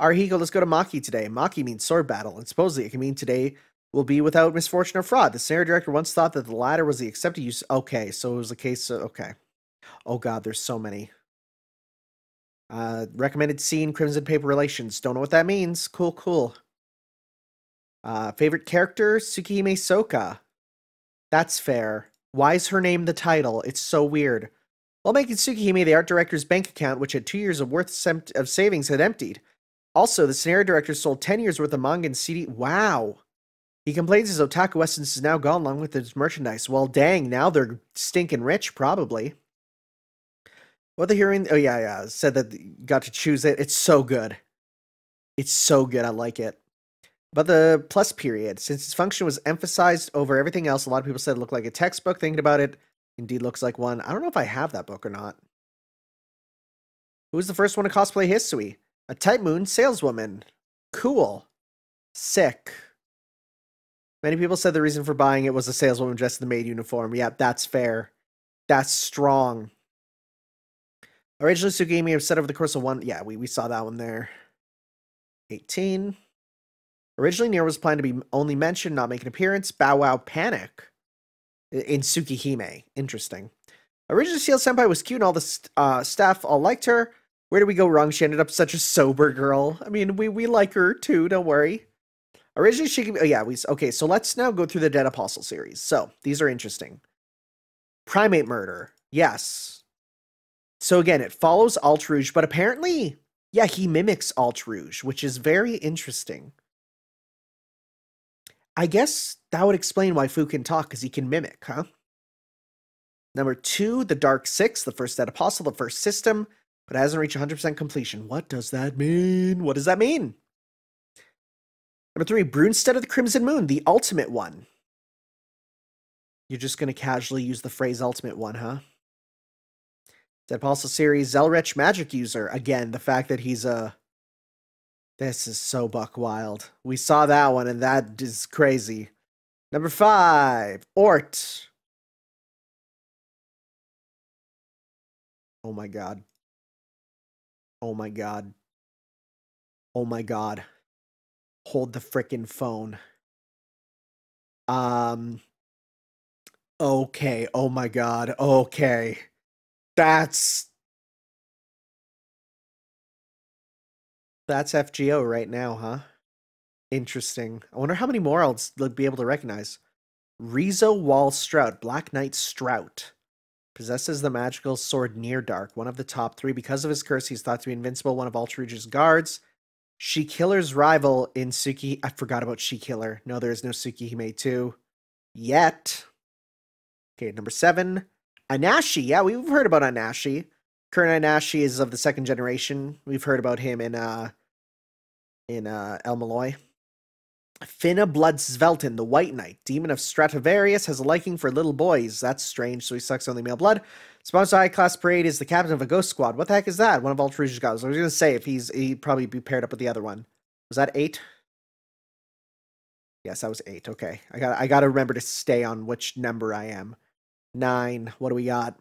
Arihiko, let's go to Maki today. Maki means sword battle, and supposedly it can mean today will be without misfortune or fraud. The scenario director once thought that the latter was the accepted use... Okay, so it was a case of... Okay. Oh, God, there's so many. Uh, recommended scene, Crimson Paper Relations. Don't know what that means. Cool, cool. Uh, favorite character, Tsukihime Soka. That's fair. Why is her name the title? It's so weird. While making Tsukihime, the art director's bank account, which had two years of worth of savings, had emptied. Also, the scenario director sold ten years worth of manga and C D. Wow. He complains his otaku essence is now gone along with his merchandise. Well, dang, now they're stinking rich, probably. What the hearing? Oh, yeah, yeah. Said that they got to choose it. It's so good. It's so good. I like it. But the plus period, since its function was emphasized over everything else, a lot of people said it looked like a textbook. Thinking about it, indeed looks like one. I don't know if I have that book or not. Who was the first one to cosplay Hisui? A Type-Moon saleswoman. Cool. Sick. Many people said the reason for buying it was a saleswoman dressed in the maid uniform. Yeah, that's fair. That's strong. Originally, Tsukihime was set over the course of one... Yeah, we, we saw that one there. eighteen. Originally, Nero was planned to be only mentioned, not make an appearance. Bow Wow Panic in Tsukihime. Interesting. Originally, Ciel Senpai was cute and all the st uh, staff all liked her. Where did we go wrong? She ended up such a sober girl. I mean, we, we like her too, don't worry. Originally, she... Oh, yeah, we... Okay, so let's now go through the Dead Apostle series. So, these are interesting. Primate Murder. Yes. So, again, it follows Altrouge, but apparently... Yeah, he mimics Altrouge, which is very interesting. I guess that would explain why Fu can talk, because he can mimic, huh? Number two, the Dark Six, the first Dead Apostle, the first system, but hasn't reached one hundred percent completion. What does that mean? What does that mean? Number three, Brunstead of the Crimson Moon, the ultimate one. You're just going to casually use the phrase ultimate one, huh? Dead Apostle series, Zelrich magic user. Again, the fact that he's a... This is so buck wild. We saw that one, and that is crazy. Number five, Ort. Oh my god. Oh my god. Oh my god. Hold the frickin' phone. Um. Okay. Oh my god. Okay. That's... That's F G O right now, huh? Interesting. I wonder how many more I'll be able to recognize. Rizo Wall Strout, Black Knight Strout. Possesses the magical sword Near Dark, one of the top three. Because of his curse, he's thought to be invincible, one of Altrouge's guards. She-Killer's rival in Suki... I forgot about She-Killer. No, there is no Tsukihime two. Yet. Okay, number seven. Anashi. Yeah, we've heard about Anashi. Current Anashi is of the second generation. We've heard about him in uh in uh El Malloy. Finna Blood Svelten, the White Knight, Demon of Stradivarius, has a liking for little boys. That's strange, so he sucks only male blood. Sponsor High Class Parade is the captain of a ghost squad. What the heck is that? One of Altrouge's guys. I was gonna say if he's he'd probably be paired up with the other one. Was that eight? Yes, that was eight. Okay. I got I gotta remember to stay on which number I am. Nine. What do we got?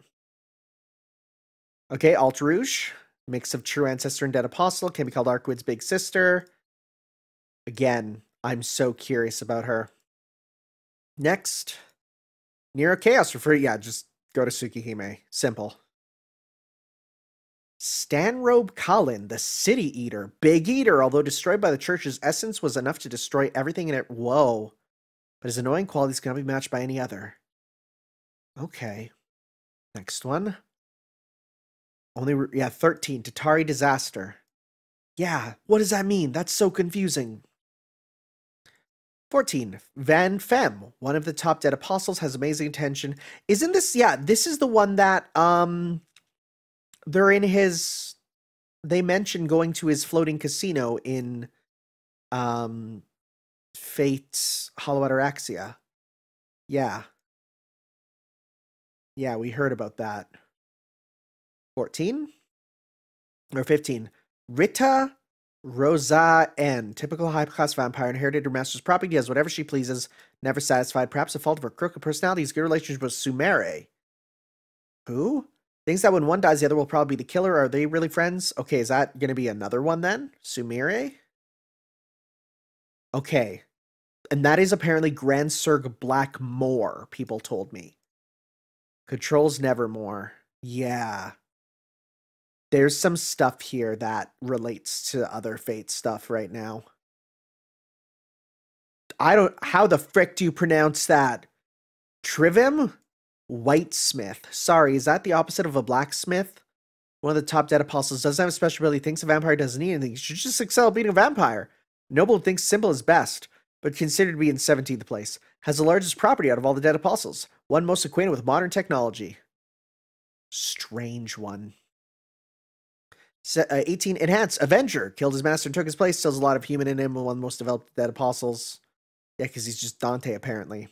Okay, Altrouge, mix of true ancestor and dead apostle, can be called Arcueid's big sister. Again, I'm so curious about her. Next, Nero Chaos, refer, yeah, just go to Tsukihime, simple. Stanrobe Colin, the city eater, big eater, although destroyed by the church's essence was enough to destroy everything in it, whoa. But his annoying qualities cannot be matched by any other. Okay, next one. Only, yeah, thirteen, Tatari Disaster. Yeah, what does that mean? That's so confusing. fourteen, Van Femme, one of the top dead apostles, has amazing attention. Isn't this, yeah, this is the one that, um, they're in his, they mentioned going to his floating casino in, um, Fate, Hollow Ataraxia. Yeah. Yeah, we heard about that. fourteen or fifteen. Rita Rosa N. Typical high-class vampire, inherited her master's property, does whatever she pleases, never satisfied, perhaps a fault of her crooked personality, is good relationship with Sumire. Who? Thinks that when one dies, the other will probably be the killer. Are they really friends? Okay, is that going to be another one then? Sumire? Okay. And that is apparently Grand Serg Blackmore, people told me. Controls Nevermore. Yeah. There's some stuff here that relates to other Fate stuff right now. I don't, how the frick do you pronounce that? Trivim? Whitesmith. Sorry, is that the opposite of a blacksmith? One of the top dead apostles doesn't have a special ability, thinks a vampire doesn't need anything. You should just excel at beating a vampire. Noble thinks simple is best, but considered to be in seventeenth place. Has the largest property out of all the dead apostles. One most acquainted with modern technology. Strange one. eighteen, Enhance, Avenger. Killed his master and took his place. Steals a lot of human in him, one of the most developed dead apostles. Yeah, because he's just Dante, apparently.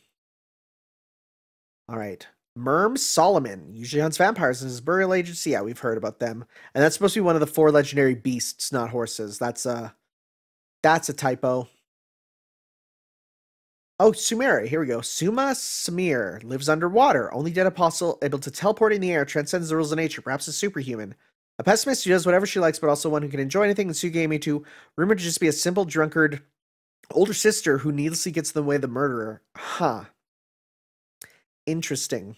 All right. Merm Solomon. Usually hunts vampires in his burial agency. Yeah, we've heard about them. And that's supposed to be one of the four legendary beasts, not horses. That's a, that's a typo. Oh, Sumire. Here we go. Suma Sumire lives underwater. Only dead apostle able to teleport in the air. Transcends the rules of nature. Perhaps a superhuman. A pessimist who does whatever she likes, but also one who can enjoy anything. And Tsukihime too. Rumored to just be a simple drunkard. Older sister who needlessly gets in the way of the murderer. Huh. Interesting.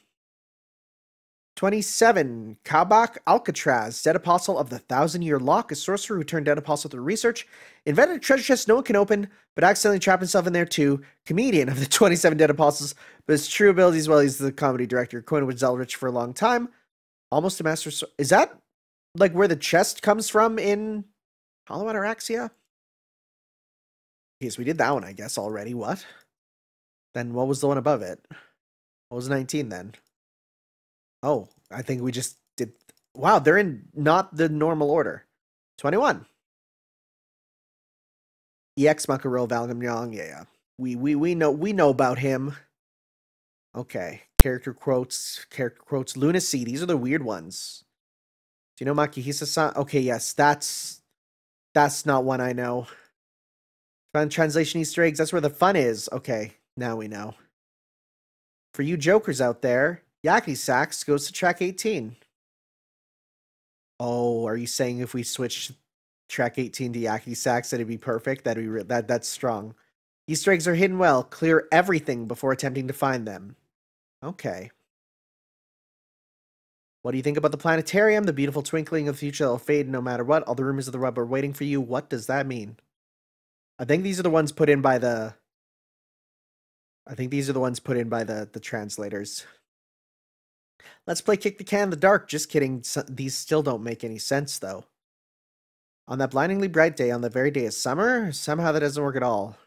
twenty-seven. Kabak Alcatraz, dead apostle of the Thousand Year Lock, a sorcerer who turned dead apostle through research, invented a treasure chest no one can open, but accidentally trapped himself in there too. Comedian of the twenty-seven dead apostles, but his true abilities, well, he's the comedy director, acquainted with Zelrich for a long time. Almost a master. Is that like where the chest comes from in Hollow Ataraxia? Yes, we did that one, I guess, already. What? Then what was the one above it? What was nineteen then? Oh, I think we just did... Wow, they're in not the normal order. twenty-one. E X Makaril Valgamyong. Yeah, yeah. We, we, we, know, we know about him. Okay. Character quotes. Character quotes. Lunacy. These are the weird ones. Do you know Makihisa-san? Okay, yes. That's... That's not one I know. Fun translation Easter eggs. That's where the fun is. Okay. Now we know. For you jokers out there, Yakety Sax goes to track eighteen. Oh, are you saying if we switch track eighteen to Yakety Sax, that'd be perfect? That'd be re that that's strong. Easter eggs are hidden well. Clear everything before attempting to find them. Okay. What do you think about the planetarium? The beautiful twinkling of the future that'll fade no matter what. All the rumors of the web are waiting for you. What does that mean? I think these are the ones put in by the... I think these are the ones put in by the, the translators. Let's play Kick the Can in the Dark. Just kidding. So, these still don't make any sense, though. On that blindingly bright day, on the very day of summer? Somehow that doesn't work at all.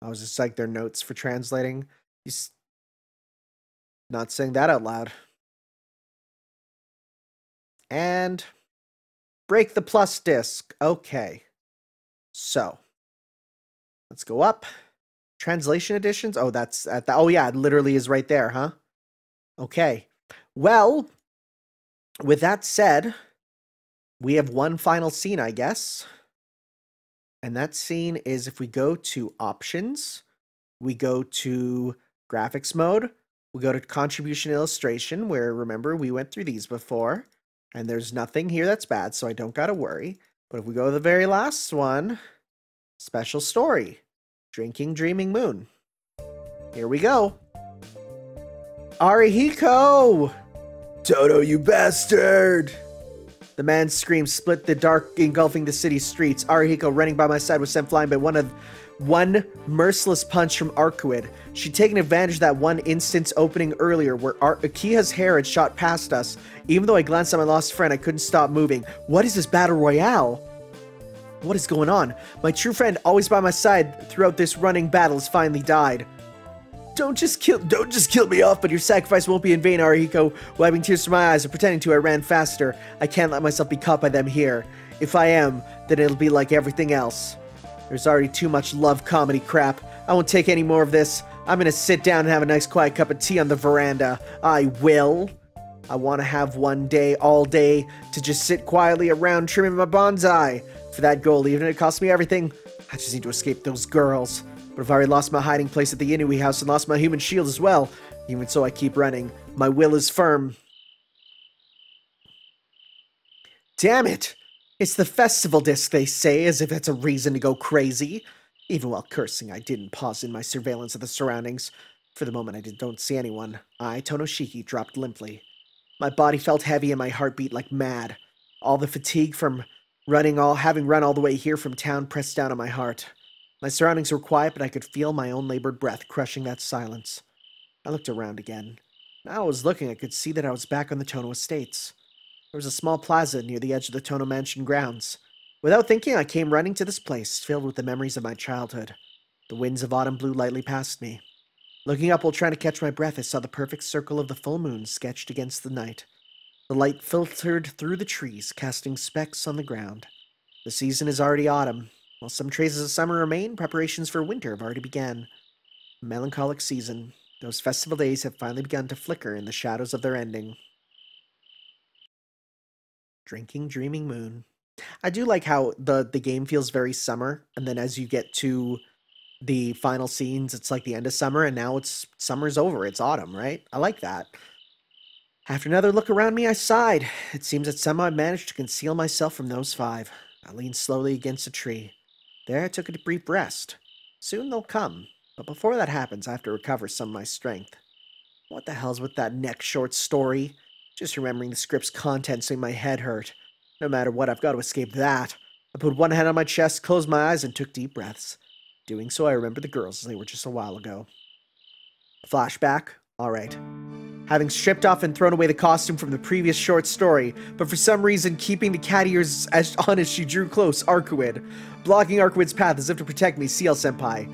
I was just like their notes for translating. He's not saying that out loud. And break the plus disc. Okay. So. Let's go up. Translation editions? Oh, that's at the... Oh, yeah, it literally is right there, huh? Okay. Well, with that said, we have one final scene, I guess. And that scene is if we go to options, we go to graphics mode, we go to contribution illustration, where, remember, we went through these before, and there's nothing here that's bad, so I don't gotta worry. But if we go to the very last one, special story. Drinking Dreaming Moon. Here we go. Arihiko! Toto, you bastard! The man's scream split the dark, engulfing the city streets. Arihiko, running by my side, was sent flying by one of one merciless punch from Arcueid. She'd taken advantage of that one instance opening earlier where Ar Akiha's hair had shot past us. Even though I glanced at my lost friend, I couldn't stop moving. What is this battle royale? What is going on? My true friend, always by my side throughout this running battle, has finally died. Don't just kill- don't just kill me off, but your sacrifice won't be in vain, Arihiko. Wiping tears from my eyes and pretending to, I ran faster. I can't let myself be caught by them here. If I am, then it'll be like everything else. There's already too much love comedy crap. I won't take any more of this. I'm gonna sit down and have a nice quiet cup of tea on the veranda. I will. I want to have one day, all day, to just sit quietly around trimming my bonsai. For that goal, even if it costs me everything, I just need to escape those girls. But I've already lost my hiding place at the Inui house and lost my human shield as well. Even so, I keep running. My will is firm. Damn it! It's the festival disc, they say, as if that's a reason to go crazy. Even while cursing, I didn't pause in my surveillance of the surroundings. For the moment, I don't see anyone. I, Tohno Shiki, dropped limply. My body felt heavy and my heart beat like mad. All the fatigue from... Running all, having run all the way here from town pressed down on my heart. My surroundings were quiet, but I could feel my own labored breath crushing that silence. I looked around again. Now I was looking, I could see that I was back on the Tohno Estates. There was a small plaza near the edge of the Tohno Mansion grounds. Without thinking, I came running to this place, filled with the memories of my childhood. The winds of autumn blew lightly past me. Looking up while trying to catch my breath, I saw the perfect circle of the full moon sketched against the night. The light filtered through the trees, casting specks on the ground. The season is already autumn. While some traces of summer remain, preparations for winter have already begun. A melancholic season. Those festival days have finally begun to flicker in the shadows of their ending. Drinking, dreaming moon. I do like how the, the game feels very summer, and then as you get to the final scenes, it's like the end of summer, and now it's summer's over. It's autumn, right? I like that. After another look around me, I sighed. It seems that somehow I managed to conceal myself from those five. I leaned slowly against a tree. There I took a brief rest. Soon they'll come, but before that happens, I have to recover some of my strength. What the hell's with that neck short story? Just remembering the script's contents made my head hurt. No matter what, I've got to escape that. I put one hand on my chest, closed my eyes, and took deep breaths. Doing so, I remembered the girls as they were just a while ago. Flashback? All right. Having stripped off and thrown away the costume from the previous short story, but for some reason keeping the cat ears as on as she drew close, Arcueid. Blocking Arcueid's path as if to protect me, Ciel Senpai.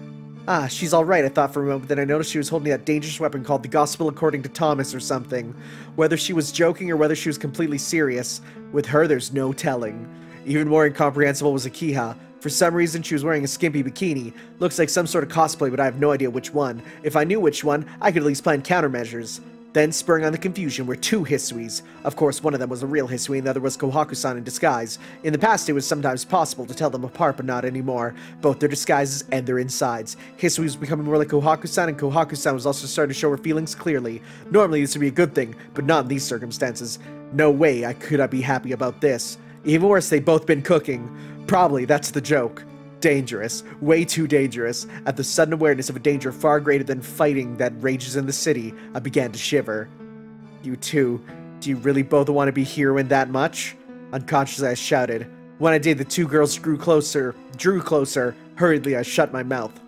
Ah, she's alright, I thought for a moment, then I noticed she was holding that dangerous weapon called the Gospel According to Thomas or something. Whether she was joking or whether she was completely serious, with her there's no telling. Even more incomprehensible was Akiha. For some reason she was wearing a skimpy bikini. Looks like some sort of cosplay, but I have no idea which one. If I knew which one, I could at least plan countermeasures. Then, spurring on the confusion, were two Hisuis. Of course, one of them was a real Hisui and the other was Kohaku-san in disguise. In the past, it was sometimes possible to tell them apart, but not anymore. Both their disguises and their insides. Hisui was becoming more like Kohaku-san, and Kohaku-san was also starting to show her feelings clearly. Normally, this would be a good thing, but not in these circumstances. No way I could I be happy about this. Even worse, they've both been cooking. Probably, that's the joke. Dangerous. Way too dangerous. At the sudden awareness of a danger far greater than fighting that rages in the city, I began to shiver. You two, do you really both want to be heroine that much? Unconsciously, I shouted. When I did, the two girls grew closer, drew closer. Hurriedly, I shut my mouth.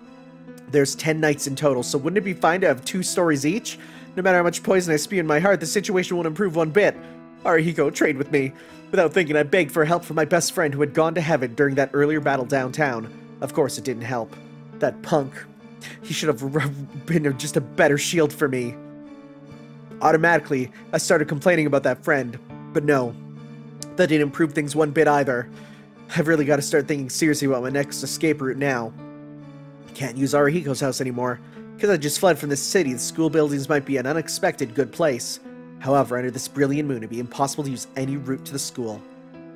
There's ten nights in total, so wouldn't it be fine to have two stories each? No matter how much poison I spew in my heart, the situation won't improve one bit. Arihiko, trade with me. Without thinking, I begged for help from my best friend who had gone to heaven during that earlier battle downtown. Of course, it didn't help. That punk. He should have been just a better shield for me. Automatically, I started complaining about that friend. But no, that didn't improve things one bit either. I've really got to start thinking seriously about my next escape route now. I can't use Arihiko's house anymore. Because I just fled from this city, the school buildings might be an unexpected good place. However, under this brilliant moon, it'd be impossible to use any route to the school.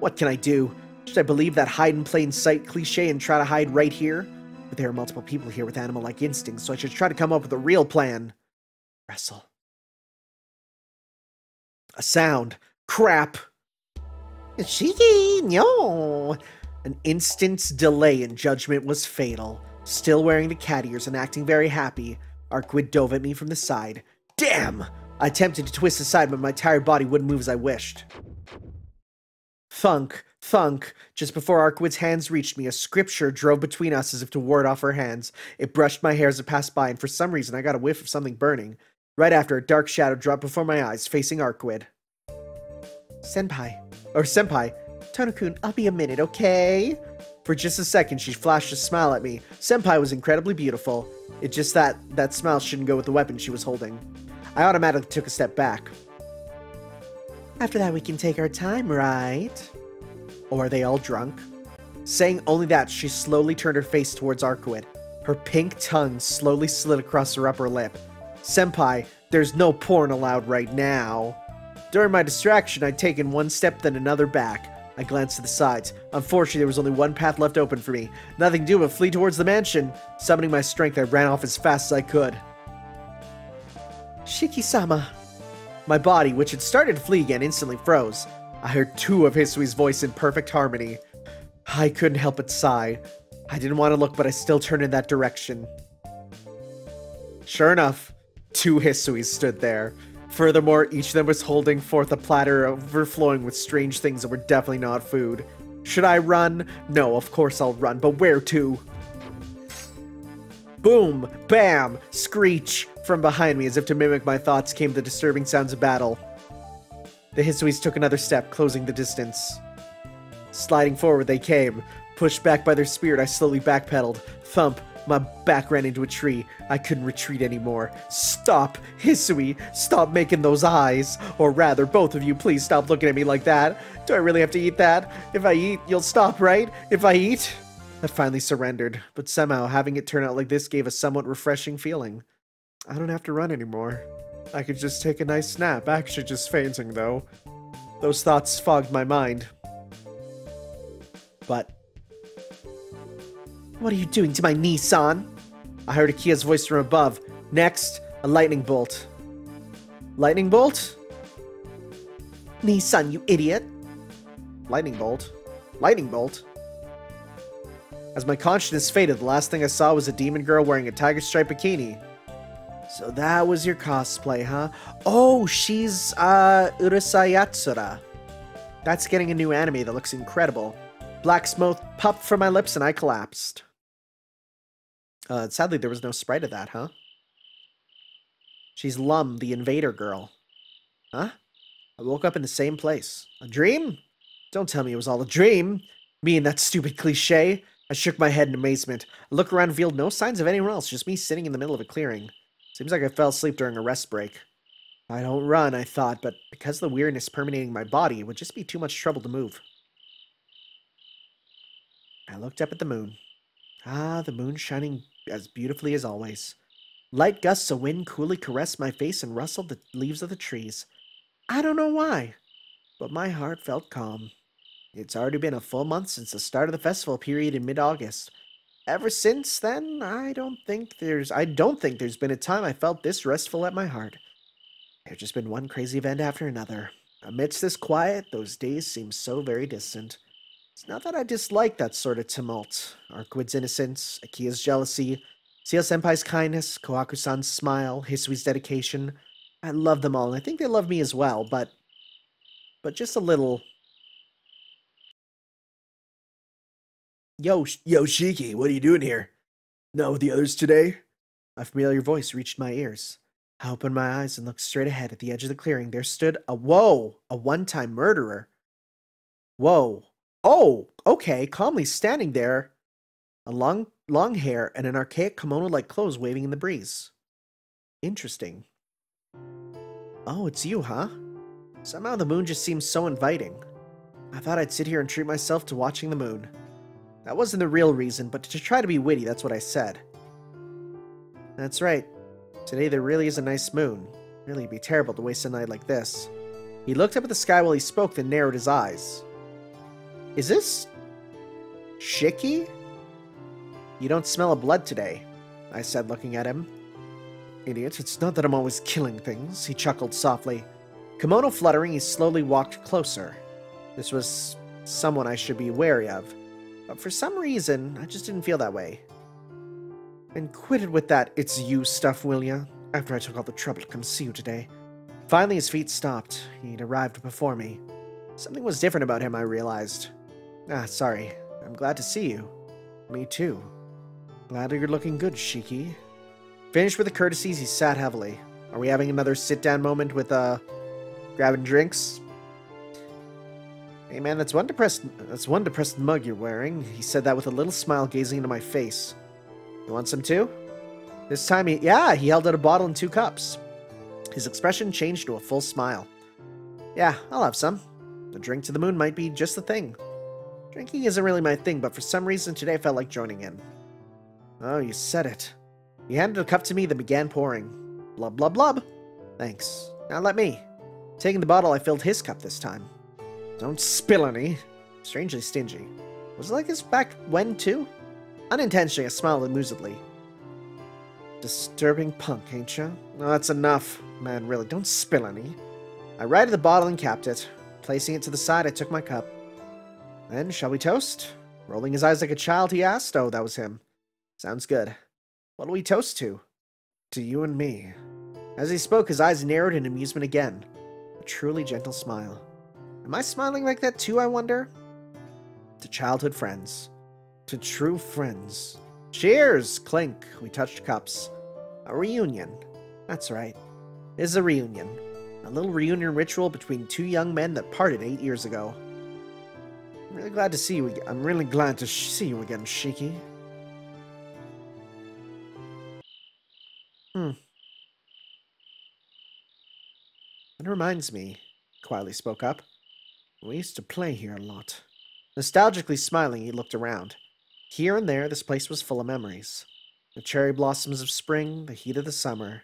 What can I do? Should I believe that hide in plain sight cliche and try to hide right here? But there are multiple people here with animal-like instincts, so I should try to come up with a real plan. Wrestle. A sound. Crap. Shiki, no. An instant's delay in judgment was fatal. Still wearing the cat ears and acting very happy, Arcueid dove at me from the side. Damn! I attempted to twist aside, but my tired body wouldn't move as I wished. Thunk, thunk. Just before Arcueid's hands reached me, a scripture drove between us as if to ward off her hands. It brushed my hair as it passed by, and for some reason I got a whiff of something burning. Right after, a dark shadow dropped before my eyes, facing Arcueid. Senpai. Or Senpai. Tohno-kun, I'll be a minute, okay? For just a second, she flashed a smile at me. Senpai was incredibly beautiful. It's just that that smile shouldn't go with the weapon she was holding. I automatically took a step back. After that, we can take our time, right? Or are they all drunk? Saying only that, she slowly turned her face towards Arcueid. Her pink tongue slowly slid across her upper lip. Senpai, there's no porn allowed right now. During my distraction, I'd taken one step, then another back. I glanced to the sides. Unfortunately, there was only one path left open for me. Nothing to do but flee towards the mansion. Summoning my strength, I ran off as fast as I could. Shiki-sama. My body, which had started to flee again, instantly froze. I heard two of Hisui's voice in perfect harmony. I couldn't help but sigh. I didn't want to look, but I still turned in that direction. Sure enough, two Hisuis stood there. Furthermore, each of them was holding forth a platter overflowing with strange things that were definitely not food. Should I run? No, of course I'll run, but where to? Boom, bam, screech. From behind me, as if to mimic my thoughts, came the disturbing sounds of battle. The Hisuis took another step, closing the distance. Sliding forward, they came. Pushed back by their spirit, I slowly backpedaled. Thump. My back ran into a tree. I couldn't retreat anymore. Stop, Hisui. Stop making those eyes. Or rather, both of you, please stop looking at me like that. Do I really have to eat that? If I eat, you'll stop, right? If I eat? I finally surrendered, but somehow having it turn out like this gave a somewhat refreshing feeling. I don't have to run anymore. I could just take a nice nap, actually just fainting though. Those thoughts fogged my mind. But... what are you doing to my Nissan? I heard Akiha's voice from above. Next, a lightning bolt. Lightning bolt? Nissan, you idiot! Lightning bolt? Lightning bolt? As my consciousness faded, the last thing I saw was a demon girl wearing a tiger stripe bikini. So that was your cosplay, huh? Oh, she's, uh, Urusei Yatsura. That's getting a new anime that looks incredible. Black smoke popped from my lips and I collapsed. Uh, sadly, there was no sprite of that, huh? She's Lum, the invader girl. Huh? I woke up in the same place. A dream? Don't tell me it was all a dream. Me and that stupid cliche. I shook my head in amazement. A look around revealed no signs of anyone else, just me sitting in the middle of a clearing. Seems like I fell asleep during a rest break. I don't run, I thought, but because of the weariness permeating my body, it would just be too much trouble to move. I looked up at the moon. Ah, the moon shining as beautifully as always. Light gusts of wind coolly caressed my face and rustled the leaves of the trees. I don't know why, but my heart felt calm. It's already been a full month since the start of the festival period in mid-August. Ever since then, I don't think there's I don't think there's been a time I felt this restful at my heart. There's just been one crazy event after another. Amidst this quiet, those days seem so very distant. It's not that I dislike that sort of tumult. Arcueid's innocence, Akiha's jealousy, Ciel Senpai's kindness, Kohaku-san's smile, Hisui's dedication. I love them all, and I think they love me as well, but... But just a little... Yo, yo, Shiki, what are you doing here? Not with the others today? A familiar voice reached my ears. I opened my eyes and looked straight ahead. At the edge of the clearing, there stood a... Whoa! A one-time murderer. Whoa. Oh, okay, calmly standing there, a long, long hair and an archaic kimono-like clothes waving in the breeze. Interesting. Oh, it's you, huh? Somehow the moon just seems so inviting. I thought I'd sit here and treat myself to watching the moon. That wasn't the real reason, but to try to be witty, that's what I said. That's right. Today there really is a nice moon. Really, it'd be terrible to waste a night like this. He looked up at the sky while he spoke, then narrowed his eyes. Is this... Shiki? You don't smell of blood today, I said, looking at him. Idiot, it's not that I'm always killing things, he chuckled softly. Kimono fluttering, he slowly walked closer. This was someone I should be wary of, but for some reason, I just didn't feel that way. And quit it with that it's you stuff, will ya? After I took all the trouble to come see you today. Finally, his feet stopped. He'd arrived before me. Something was different about him, I realized. Ah, sorry. I'm glad to see you. Me too. Glad you're looking good, Shiki. Finished with the courtesies, he sat heavily. Are we having another sit-down moment with, uh, grabbing drinks? Hey man, that's one depressed, that's one depressed mug you're wearing. He said that with a little smile gazing into my face. You want some too? This time he, yeah, he held out a bottle and two cups. His expression changed to a full smile. Yeah, I'll have some. The drink to the moon might be just the thing. Drinking isn't really my thing, but for some reason today I felt like joining in. Oh, you said it. He handed a cup to me, then began pouring. Blub, blub, blub. Thanks. Now let me. Taking the bottle, I filled his cup this time. Don't spill any. Strangely stingy. Was it like this back when, too? Unintentionally, I smiled amusedly. Disturbing punk, ain't ya? No, that's enough. Man, really, don't spill any. I righted the bottle and capped it. Placing it to the side, I took my cup. Then, shall we toast? Rolling his eyes like a child, he asked. Oh, that was him. Sounds good. What'll we toast to? To you and me. As he spoke, his eyes narrowed in amusement again. A truly gentle smile. Am I smiling like that too, I wonder? To childhood friends. To true friends. Cheers! Clink. We touched cups. A reunion. That's right. It is a reunion. A little reunion ritual between two young men that parted eight years ago. I'm really glad to see you. I'm really glad to sh see you again, Shiki. Hmm. It reminds me, quietly spoke up. We used to play here a lot. Nostalgically smiling, he looked around. Here and there, this place was full of memories. The cherry blossoms of spring, the heat of the summer,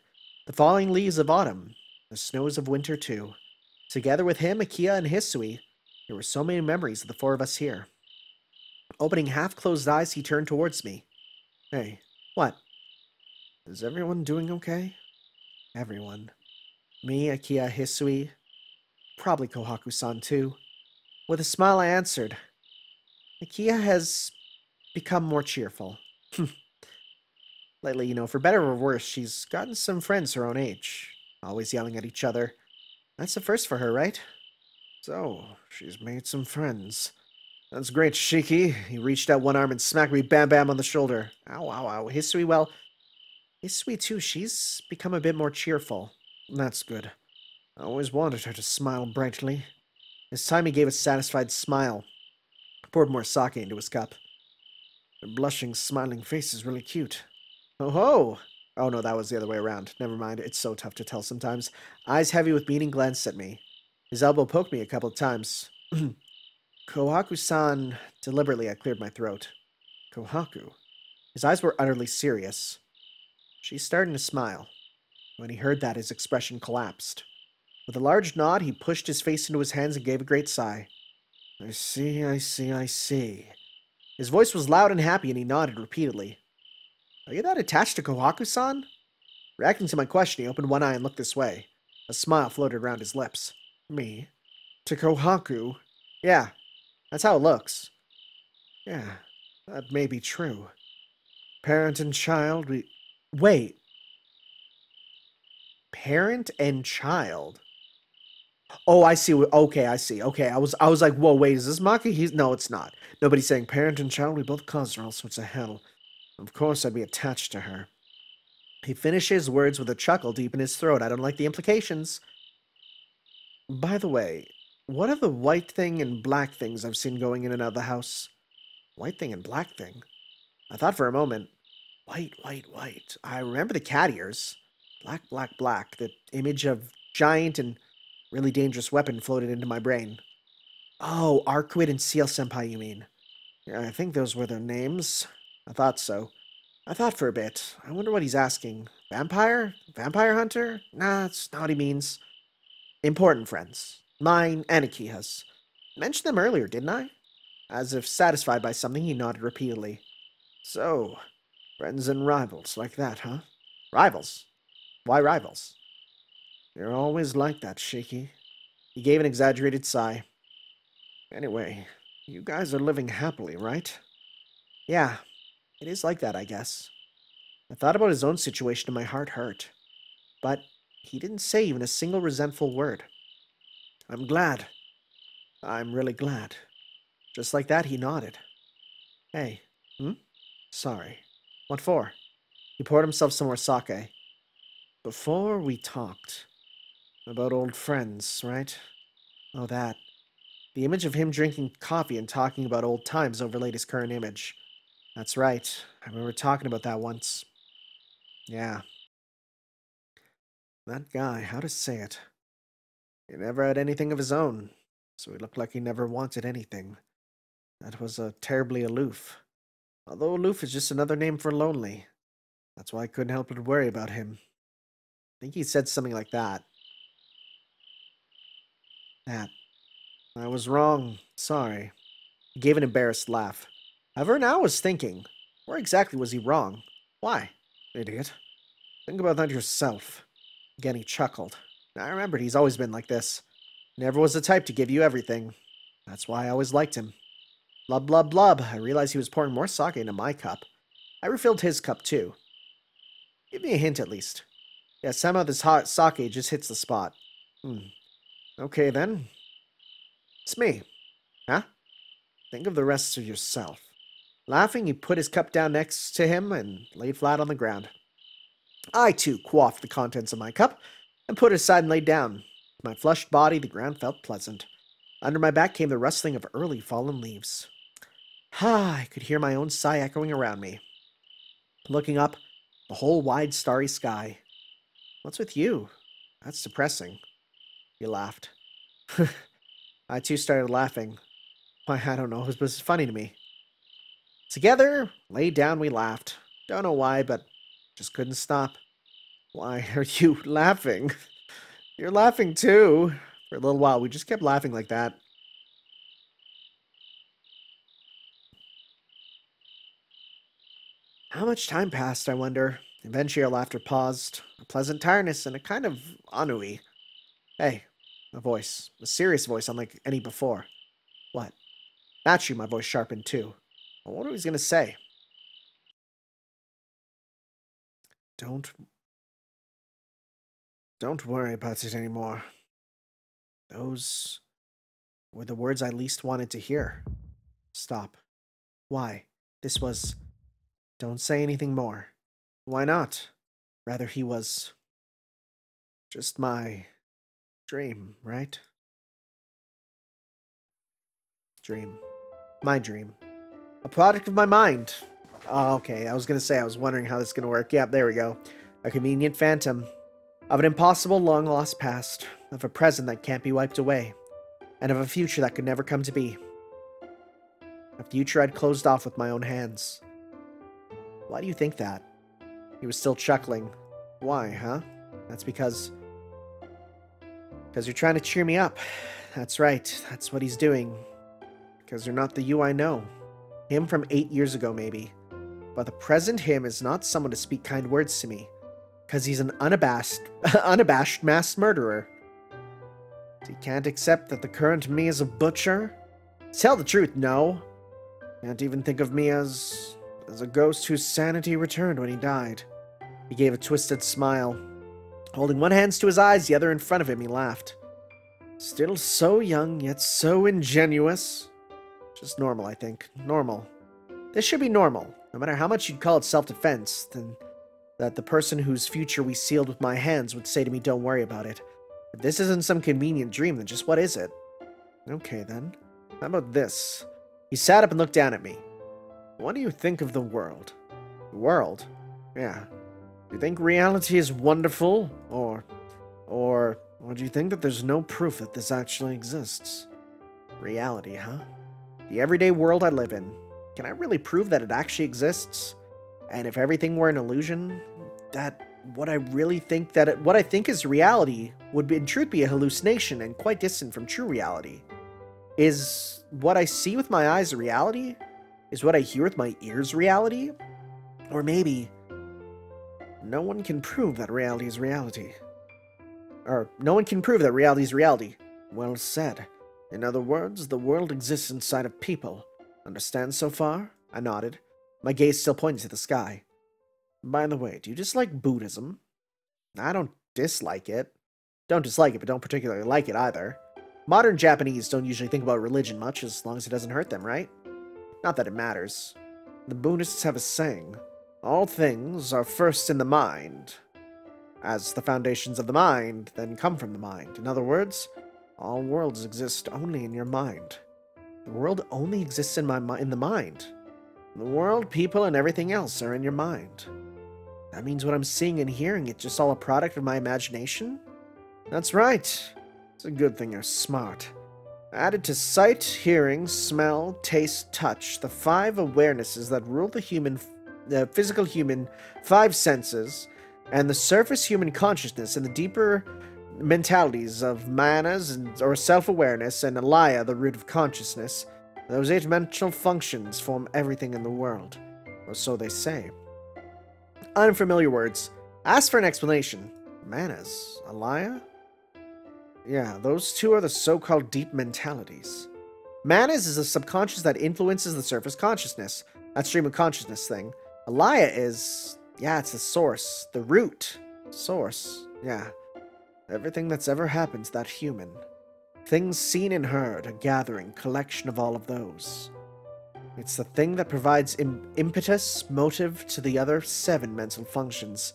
the falling leaves of autumn, the snows of winter, too. Together with him, Akiha, and Hisui, there were so many memories of the four of us here. Opening half-closed eyes, he turned towards me. Hey, what? Is everyone doing okay? Everyone. Me, Akiha, Hisui, probably Kohaku-san, too. With a smile, I answered. Akiha has become more cheerful. Lately, you know, for better or worse, she's gotten some friends her own age. Always yelling at each other. That's the first for her, right? So, she's made some friends. That's great, Shiki. He reached out one arm and smacked me bam-bam on the shoulder. Ow, ow, ow. Hisui, well... Hisui, too. She's become a bit more cheerful. That's good. I always wanted her to smile brightly. This time he gave a satisfied smile. Poured more sake into his cup. Her blushing, smiling face is really cute. Ho-ho! Oh no, that was the other way around. Never mind, it's so tough to tell sometimes. Eyes heavy with meaning glanced at me. His elbow poked me a couple of times. Kohaku-san... Deliberately, I cleared my throat. Kohaku? His eyes were utterly serious. She's starting to smile. When he heard that, his expression collapsed. With a large nod, he pushed his face into his hands and gave a great sigh. I see, I see, I see. His voice was loud and happy, and he nodded repeatedly. Are you that attached to Kohaku-san? Reacting to my question, he opened one eye and looked this way. A smile floated around his lips. Me? To Kohaku? Yeah, that's how it looks. Yeah, that may be true. Parent and child, we... Wait. Parent and child? Oh, I see. Okay, I see. Okay, I was I was like, whoa, wait, is this Maki? He's... No, it's not. Nobody's saying parent and child. We both caused her all sorts of hell. Of course I'd be attached to her. He finished his words with a chuckle deep in his throat. I don't like the implications. By the way, what are the white thing and black things I've seen going in and out of the house? White thing and black thing? I thought for a moment. White, white, white. I remember the cat ears. Black, black, black. The image of giant and really dangerous weapon floated into my brain. Oh, Arcueid and Ciel Senpai, you mean? Yeah, I think those were their names. I thought so. I thought for a bit. I wonder what he's asking. Vampire? Vampire hunter? Nah, that's not what he means. Important friends. Mine and Akiha's. Mentioned them earlier, didn't I? As if satisfied by something, he nodded repeatedly. So, friends and rivals like that, huh? Rivals? Why rivals? You're always like that, Shiki. He gave an exaggerated sigh. Anyway, you guys are living happily, right? Yeah. It is like that, I guess. I thought about his own situation and my heart hurt. But he didn't say even a single resentful word. I'm glad. I'm really glad. Just like that, he nodded. Hey, hmm? Sorry. What for? He poured himself some more sake. Before we talked. About old friends, right? Oh, that. The image of him drinking coffee and talking about old times overlaid his current image. That's right. I remember talking about that once. Yeah. That guy, how to say it? He never had anything of his own, so he looked like he never wanted anything. That was a terribly aloof. Although aloof is just another name for lonely. That's why I couldn't help but worry about him. I think he said something like that. That. I was wrong. Sorry. He gave an embarrassed laugh. However, now I was thinking, where exactly was he wrong? Why? Idiot. Think about that yourself. Again, he chuckled. I remembered he's always been like this. Never was the type to give you everything. That's why I always liked him. Blub, blub, blub. I realized he was pouring more sake into my cup. I refilled his cup, too. Give me a hint, at least. Yeah, somehow this hot sake just hits the spot. Hmm. Okay, then. It's me. Huh? Think of the rest of yourself. Laughing, he put his cup down next to him and lay flat on the ground. I, too, quaffed the contents of my cup and put it aside and lay down. My flushed body, the ground felt pleasant. Under my back came the rustling of early fallen leaves. Ah, I could hear my own sigh echoing around me. Looking up, the whole wide starry sky. What's with you? That's depressing. He laughed. I, too, started laughing. Why, I don't know, it was funny to me. Together, lay down, we laughed. Don't know why, but just couldn't stop. Why are you laughing? You're laughing too. For a little while, we just kept laughing like that. How much time passed, I wonder? Eventually our laughter paused. A pleasant tiredness and a kind of ennui. Hey, a voice. A serious voice unlike any before. What? That's you, my voice sharpened too. I wonder what he's going to say. Don't... Don't worry about it anymore. Those were the words I least wanted to hear. Stop. Why? This was... Don't say anything more. Why not? Rather, he was... just my... dream, right? Dream. My dream. A product of my mind. Oh, okay, I was going to say, I was wondering how this is going to work. Yep, there we go. A convenient phantom. Of an impossible long-lost past. Of a present that can't be wiped away. And of a future that could never come to be. A future I'd closed off with my own hands. Why do you think that? He was still chuckling. Why, huh? That's because... Because you're trying to cheer me up. That's right, that's what he's doing. Because you're not the you I know. Him from eight years ago, maybe. But the present him is not someone to speak kind words to me. Because he's an unabashed, unabashed mass murderer. He can't accept that the current me is a butcher? Tell the truth, no. Can't even think of me as... as a ghost whose sanity returned when he died. He gave a twisted smile. Holding one hand to his eyes, the other in front of him, he laughed. Still so young, yet so ingenuous. Just normal, I think. Normal. This should be normal. No matter how much you'd call it self-defense, then that the person whose future we sealed with my hands would say to me, don't worry about it. If this isn't some convenient dream, then just what is it? Okay, then. How about this? He sat up and looked down at me. What do you think of the world? The world? Yeah. Do you think reality is wonderful? Or... Or... Or do you think that there's no proof that this actually exists? Reality, huh? The everyday world I live in. Can I really prove that it actually exists? And if everything were an illusion, that what I really think that it, what I think is reality would be, in truth be a hallucination and quite distant from true reality. Is what I see with my eyes reality? Is what I hear with my ears reality? Or maybe no one can prove that reality is reality. Or no one can prove that reality is reality. Well said. In other words, the world exists inside of people. Understand so far? I nodded, my gaze still pointing to the sky. By the way, do you dislike Buddhism? I don't dislike it. Don't dislike it, but don't particularly like it either. Modern Japanese don't usually think about religion much, as long as it doesn't hurt them, right? Not that it matters. The Buddhists have a saying, all things are first in the mind. As the foundations of the mind then come from the mind. In other words, all worlds exist only in your mind. The world only exists in my mi- in the mind. The world, people, and everything else are in your mind. That means what I'm seeing and hearing, it's just all a product of my imagination? That's right. It's a good thing you're smart. Added to sight, hearing, smell, taste, touch, the five awarenesses that rule the human, the physical human five senses, and the surface human consciousness and the deeper mentalities of manas and, or self-awareness and alaya, the root of consciousness. Those eight mental functions form everything in the world, or so they say. Unfamiliar words. Ask for an explanation. Manas, alaya? Yeah, those two are the so-called deep mentalities. Manas is the subconscious that influences the surface consciousness, that stream of consciousness thing. Alaya is, yeah, it's the source, the root, source, yeah. Everything that's ever happened to that human. Things seen and heard, a gathering, collection of all of those. It's the thing that provides im impetus, motive to the other seven mental functions.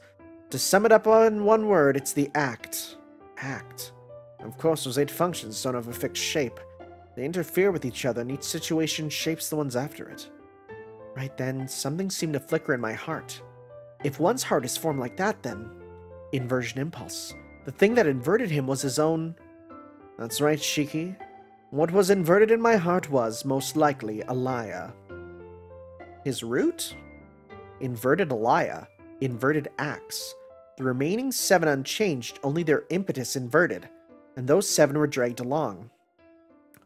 To sum it up in one word, it's the act. Act. Of course, those eight functions don't have a fixed shape. They interfere with each other, and each situation shapes the ones after it. Right then, something seemed to flicker in my heart. If one's heart is formed like that, then... inversion impulse. The thing that inverted him was his own... That's right, Shiki. What was inverted in my heart was, most likely, Alaya. His root? Inverted Alaya. Inverted axe. The remaining seven unchanged, only their impetus inverted. And those seven were dragged along.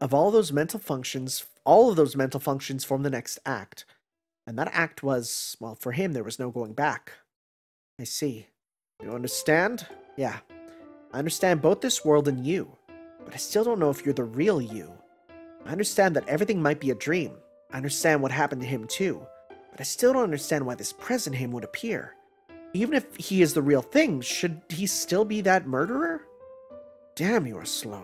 Of all those mental functions, all of those mental functions form the next act. And that act was, well, for him, there was no going back. I see. You understand? Yeah. I understand both this world and you. But I still don't know if you're the real you. I understand that everything might be a dream. I understand what happened to him too. But I still don't understand why this present him would appear. Even if he is the real thing, should he still be that murderer? Damn, you are slow.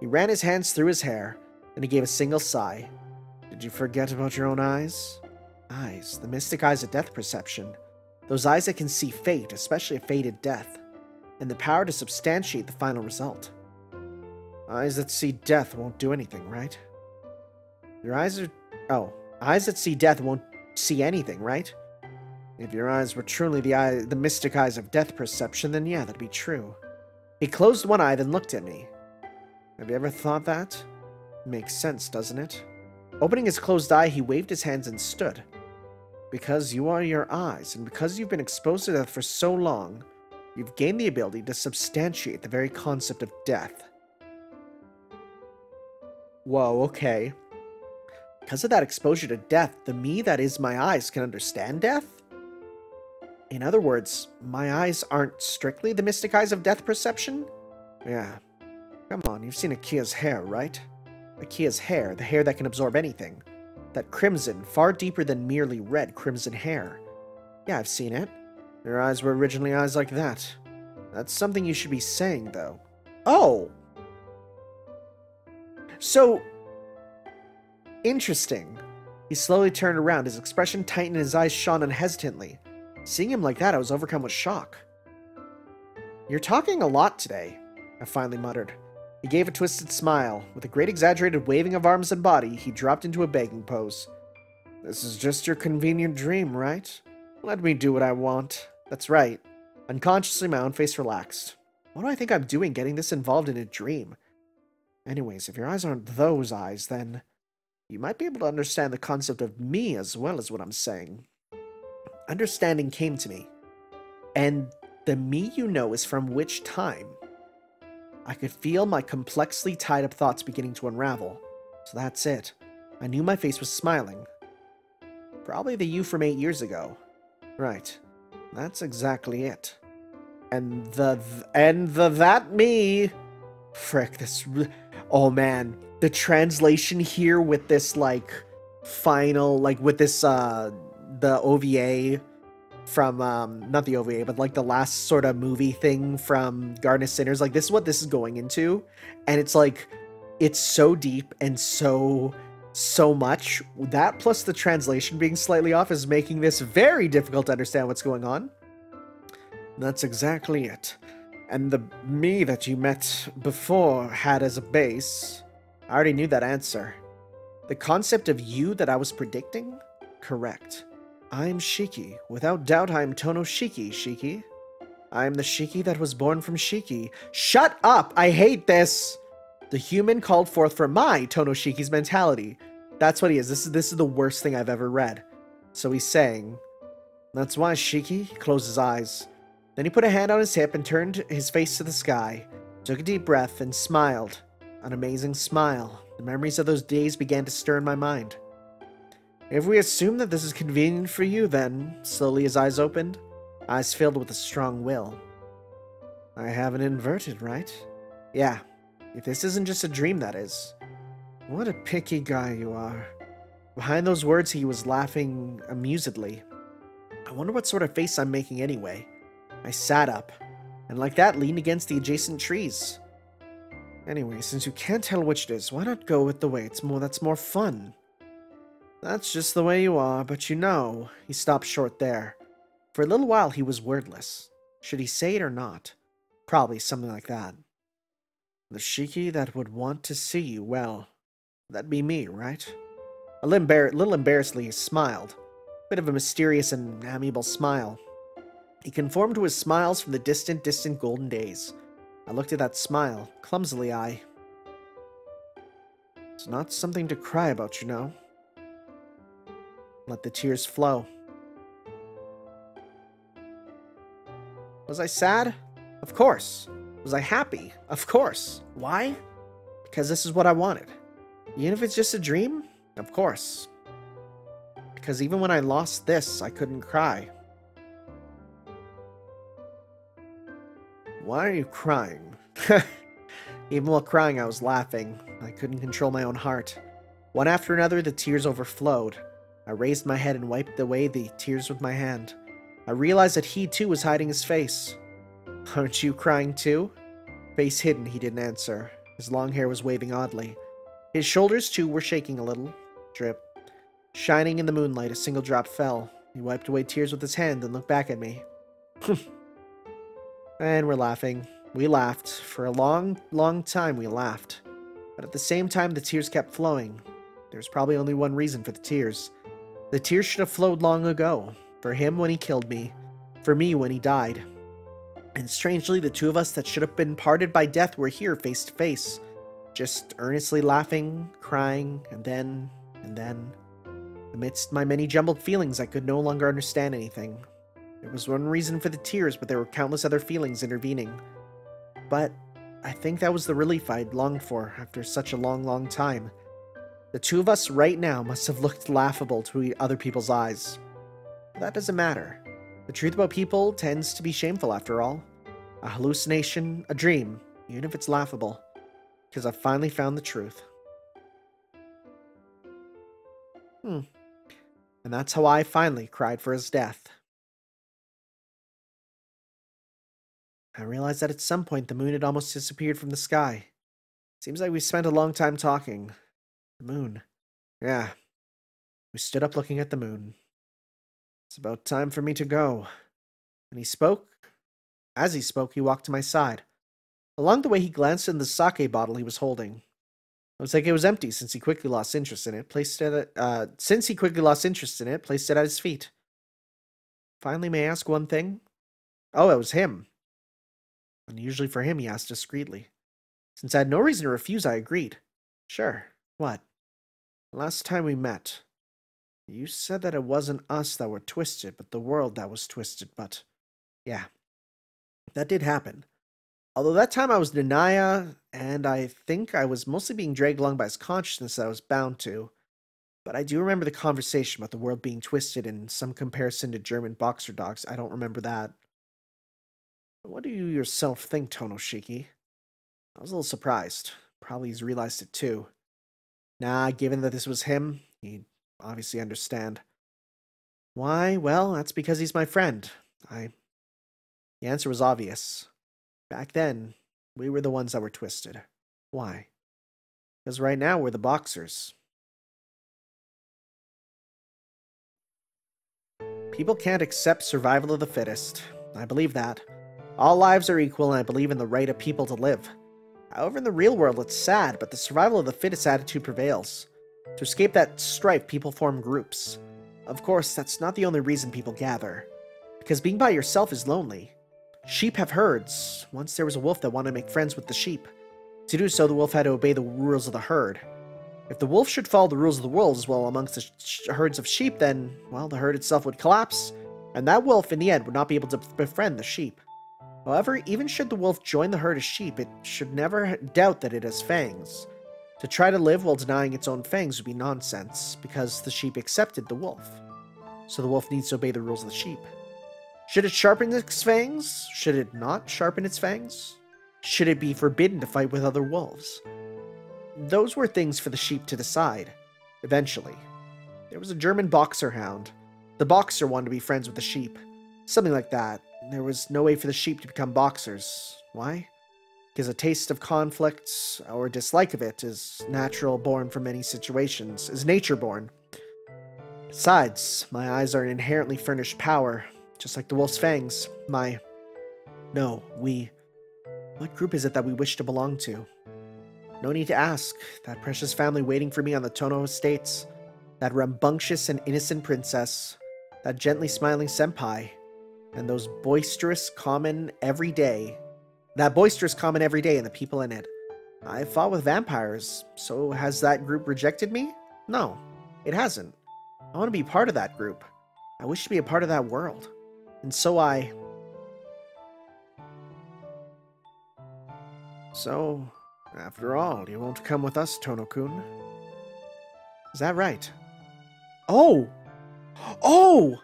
He ran his hands through his hair, and he gave a single sigh. Did you forget about your own eyes? Eyes, the mystic eyes of death perception. Those eyes that can see fate, especially a fated death. And the power to substantiate the final result. Eyes that see death won't do anything, right? Your eyes are... Oh, eyes that see death won't see anything, right? If your eyes were truly the eye, the mystic eyes of death perception, then yeah, that'd be true. He closed one eye, then looked at me. Have you ever thought that? Makes sense, doesn't it? Opening his closed eye, he waved his hands and stood. Because you are your eyes, and because you've been exposed to death for so long, you've gained the ability to substantiate the very concept of death. Whoa, okay. Because of that exposure to death, the me that is my eyes can understand death? In other words, my eyes aren't strictly the mystic eyes of death perception? Yeah. Come on, you've seen Akiha's hair, right? Akiha's hair, the hair that can absorb anything. That crimson, far deeper than merely red crimson hair. Yeah, I've seen it. Your eyes were originally eyes like that. That's something you should be saying, though. Oh! So... interesting. He slowly turned around, his expression tightened and his eyes shone unhesitantly. Seeing him like that, I was overcome with shock. You're talking a lot today, I finally muttered. He gave a twisted smile. With a great exaggerated waving of arms and body, he dropped into a begging pose. This is just your convenient dream, right? Let me do what I want. That's right. Unconsciously, my own face relaxed. What do I think I'm doing getting this involved in a dream? Anyways, if your eyes aren't those eyes, then... you might be able to understand the concept of me as well as what I'm saying. Understanding came to me, and the me you know is from which time? I could feel my complexly tied-up thoughts beginning to unravel, so that's it. I knew my face was smiling. Probably the you from eight years ago. Right, that's exactly it. And the... Th and the that me... Frick, this... Oh man, the translation here with this, like, final... Like, with this, uh... the O V A from, um, not the O V A, but like the last sort of movie thing from Garden of Sinners. Like, this is what this is going into. And it's like, it's so deep and so, so much. That plus the translation being slightly off is making this very difficult to understand what's going on. That's exactly it. And the me that you met before had as a base, I already knew that answer. The concept of you that I was predicting? Correct. I'm Shiki. Without doubt, I'm Tohno Shiki, Shiki. I'm the Shiki that was born from Shiki. Shut up! I hate this! The human called forth from my Tohno Shiki's mentality. That's what he is. This is this is the worst thing I've ever read. So he's saying, that's why, Shiki. He closed his eyes. Then he put a hand on his hip and turned his face to the sky, took a deep breath, and smiled. An amazing smile. The memories of those days began to stir in my mind. If we assume that this is convenient for you, then, slowly his eyes opened, eyes filled with a strong will. I have an inverted, right? Yeah, if this isn't just a dream, that is. What a picky guy you are. Behind those words, he was laughing amusedly. I wonder what sort of face I'm making anyway. I sat up, and like that, leaned against the adjacent trees. Anyway, since you can't tell which it is, why not go with the way it's more that's more fun? That's just the way you are, but you know... He stopped short there. For a little while, he was wordless. Should he say it or not? Probably something like that. The Shiki that would want to see you, well... That'd be me, right? A little embarrassedly, he smiled. Bit of a mysterious and amiable smile. He conformed to his smiles from the distant, distant golden days. I looked at that smile, clumsily I... It's not something to cry about, you know. Let the tears flow. Was I sad? Of course. Was I happy? Of course. Why? Because this is what I wanted. Even if it's just a dream? Of course. Because even when I lost this, I couldn't cry. Why are you crying? Even while crying, I was laughing. I couldn't control my own heart. One after another, the tears overflowed. I raised my head and wiped away the tears with my hand. I realized that he, too, was hiding his face. Aren't you crying, too? Face hidden, he didn't answer. His long hair was waving oddly. His shoulders, too, were shaking a little. Drip. Shining in the moonlight, a single drop fell. He wiped away tears with his hand and looked back at me. And we're laughing. We laughed. For a long, long time we laughed. But at the same time, the tears kept flowing. There was probably only one reason for the tears. The tears should have flowed long ago. For him when he killed me. For me when he died. And strangely, the two of us that should have been parted by death were here face to face. Just earnestly laughing, crying, and then, and then. Amidst my many jumbled feelings, I could no longer understand anything. There was one reason for the tears, but there were countless other feelings intervening. But I think that was the relief I'd longed for after such a long, long time. The two of us right now must have looked laughable to other people's eyes. But that doesn't matter. The truth about people tends to be shameful after all. A hallucination, a dream, even if it's laughable. Because I've finally found the truth. Hmm. And that's how I finally cried for his death. I realized that at some point the moon had almost disappeared from the sky. Seems like we spent a long time talking. The moon. Yeah. We stood up looking at the moon. It's about time for me to go. And he spoke. As he spoke, he walked to my side. Along the way, he glanced in the sake bottle he was holding. It was like it was empty since he quickly lost interest in it, placed it at, uh, since he quickly lost interest in it, placed it at his feet. Finally, may I ask one thing? Oh, it was him. Unusually for him, he asked discreetly. Since I had no reason to refuse, I agreed. Sure. What? Last time we met, you said that it wasn't us that were twisted, but the world that was twisted, but... Yeah. That did happen. Although that time I was Nanaya, and I think I was mostly being dragged along by his consciousness that I was bound to. But I do remember the conversation about the world being twisted in some comparison to German boxer dogs. I don't remember that. What do you yourself think, Tohno Shiki? I was a little surprised. Probably he's realized it too. Nah, given that this was him, he'd obviously understand. Why? Well, that's because he's my friend. I... The answer was obvious. Back then, we were the ones that were twisted. Why? Because right now we're the boxers. People can't accept survival of the fittest. I believe that. All lives are equal, and I believe in the right of people to live. However, in the real world, it's sad, but the survival of the fittest attitude prevails. To escape that strife, people form groups. Of course, that's not the only reason people gather. Because being by yourself is lonely. Sheep have herds. Once there was a wolf that wanted to make friends with the sheep. To do so, the wolf had to obey the rules of the herd. If the wolf should follow the rules of the world as well amongst the sh- herds of sheep, then, well, the herd itself would collapse, and that wolf, in the end, would not be able to befriend the sheep. However, even should the wolf join the herd of sheep, it should never doubt that it has fangs. To try to live while denying its own fangs would be nonsense, because the sheep accepted the wolf. So the wolf needs to obey the rules of the sheep. Should it sharpen its fangs? Should it not sharpen its fangs? Should it be forbidden to fight with other wolves? Those were things for the sheep to decide, eventually. There was a German boxer hound. The boxer wanted to be friends with the sheep. Something like that. There was no way for the sheep to become boxers. Why? Because a taste of conflict, or dislike of it, is natural born from many situations, is nature born. Besides, my eyes are an inherently furnished power, just like the wolf's fangs. My... No, we... What group is it that we wish to belong to? No need to ask. That precious family waiting for me on the Tohno Estates. That rambunctious and innocent princess. That gently smiling senpai. And those boisterous common every day. That boisterous common every day and the people in it. I fought with vampires, so has that group rejected me? No, it hasn't. I want to be part of that group. I wish to be a part of that world. And so I... So, after all, you won't come with us, Tohno-kun. Is that right? Oh! Oh!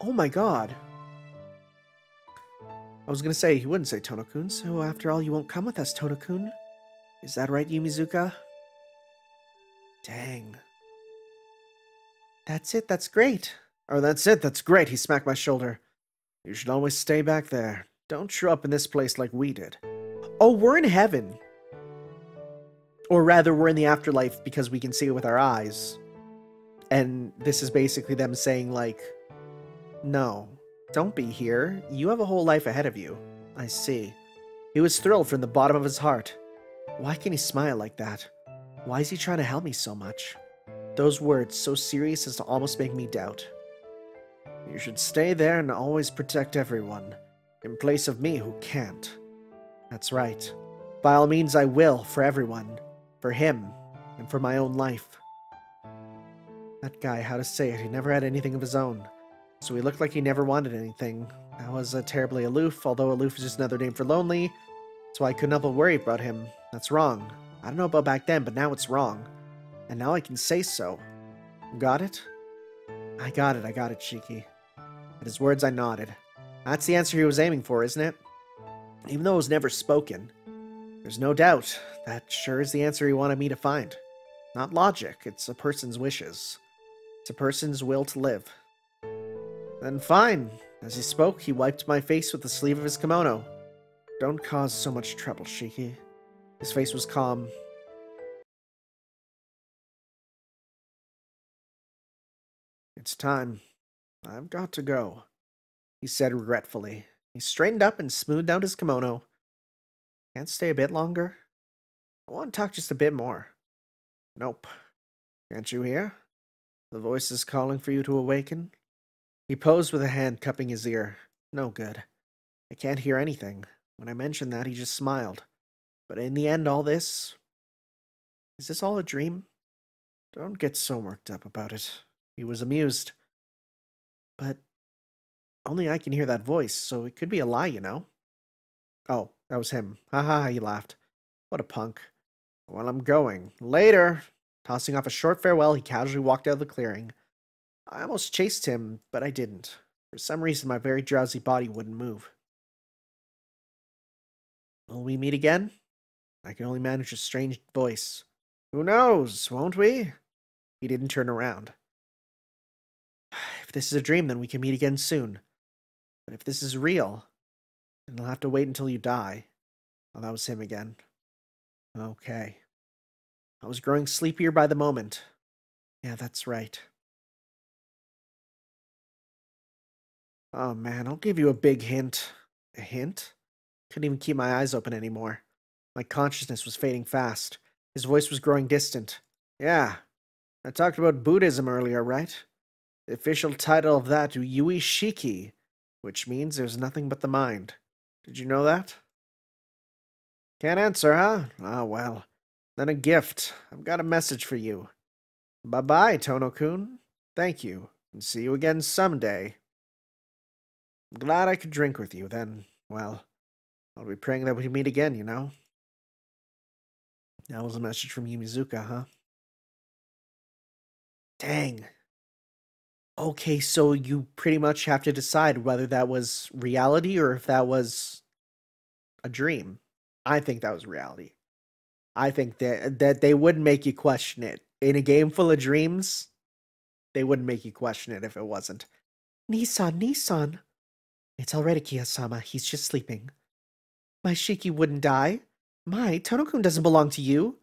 Oh my god. I was gonna say, he wouldn't say Tohno-kun, so after all, you won't come with us, Tohno-kun. Is that right, Yumizuka? Dang. That's it, that's great. Or that's it, that's great, he smacked my shoulder. You should always stay back there. Don't show up in this place like we did. Oh, we're in heaven. Or rather, we're in the afterlife because we can see it with our eyes. And this is basically them saying, like, no. Don't be here. You have a whole life ahead of you. I see. He was thrilled from the bottom of his heart. Why can he smile like that? Why is he trying to help me so much? Those words, so serious as to almost make me doubt. You should stay there and always protect everyone, in place of me who can't. That's right. By all means I will, for everyone. For him, and for my own life. That guy, how to say it, he never had anything of his own. So he looked like he never wanted anything. I was uh, terribly aloof, although aloof is just another name for lonely, so I couldn't help but worry about him. That's wrong. I don't know about back then, but now it's wrong. And now I can say so. Got it? I got it, I got it, Shiki. At his words, I nodded. That's the answer he was aiming for, isn't it? Even though it was never spoken. There's no doubt. That sure is the answer he wanted me to find. Not logic, it's a person's wishes. It's a person's will to live. Then fine. As he spoke, he wiped my face with the sleeve of his kimono. Don't cause so much trouble, Shiki. His face was calm. It's time. I've got to go, he said regretfully. He straightened up and smoothed out his kimono. Can't stay a bit longer? I want to talk just a bit more. Nope. Can't you hear? The voice is calling for you to awaken. He posed with a hand cupping his ear. No good. I can't hear anything. When I mentioned that, he just smiled. But in the end, all this... Is this all a dream? Don't get so worked up about it. He was amused. But... Only I can hear that voice, so it could be a lie, you know? Oh, that was him. Ha ha, he laughed. What a punk. Well, I'm going. Later! Tossing off a short farewell, he casually walked out of the clearing. I almost chased him, but I didn't. For some reason, my very drowsy body wouldn't move. Will we meet again? I can only manage a strange voice. Who knows, won't we? He didn't turn around. If this is a dream, then we can meet again soon. But if this is real, then I'll have to wait until you die. Oh, that was him again. Okay. I was growing sleepier by the moment. Yeah, that's right. Oh man, I'll give you a big hint. A hint? Couldn't even keep my eyes open anymore. My consciousness was fading fast. His voice was growing distant. Yeah, I talked about Buddhism earlier, right? The official title of that is Yui Shiki, which means there's nothing but the mind. Did you know that? Can't answer, huh? Ah, oh, well. Then a gift. I've got a message for you. Bye-bye, Tohno-kun. Thank you, and see you again someday. Glad I could drink with you, then. Well, I'll be praying that we meet again, you know? That was a message from Yumizuka, huh? Dang. Okay, so you pretty much have to decide whether that was reality or if that was a dream. I think that was reality. I think that, that they wouldn't make you question it. In a game full of dreams, they wouldn't make you question it if it wasn't. Nissan, Nissan. It's already Kiya-sama. He's just sleeping. My Shiki wouldn't die. My Tohno-kun doesn't belong to you.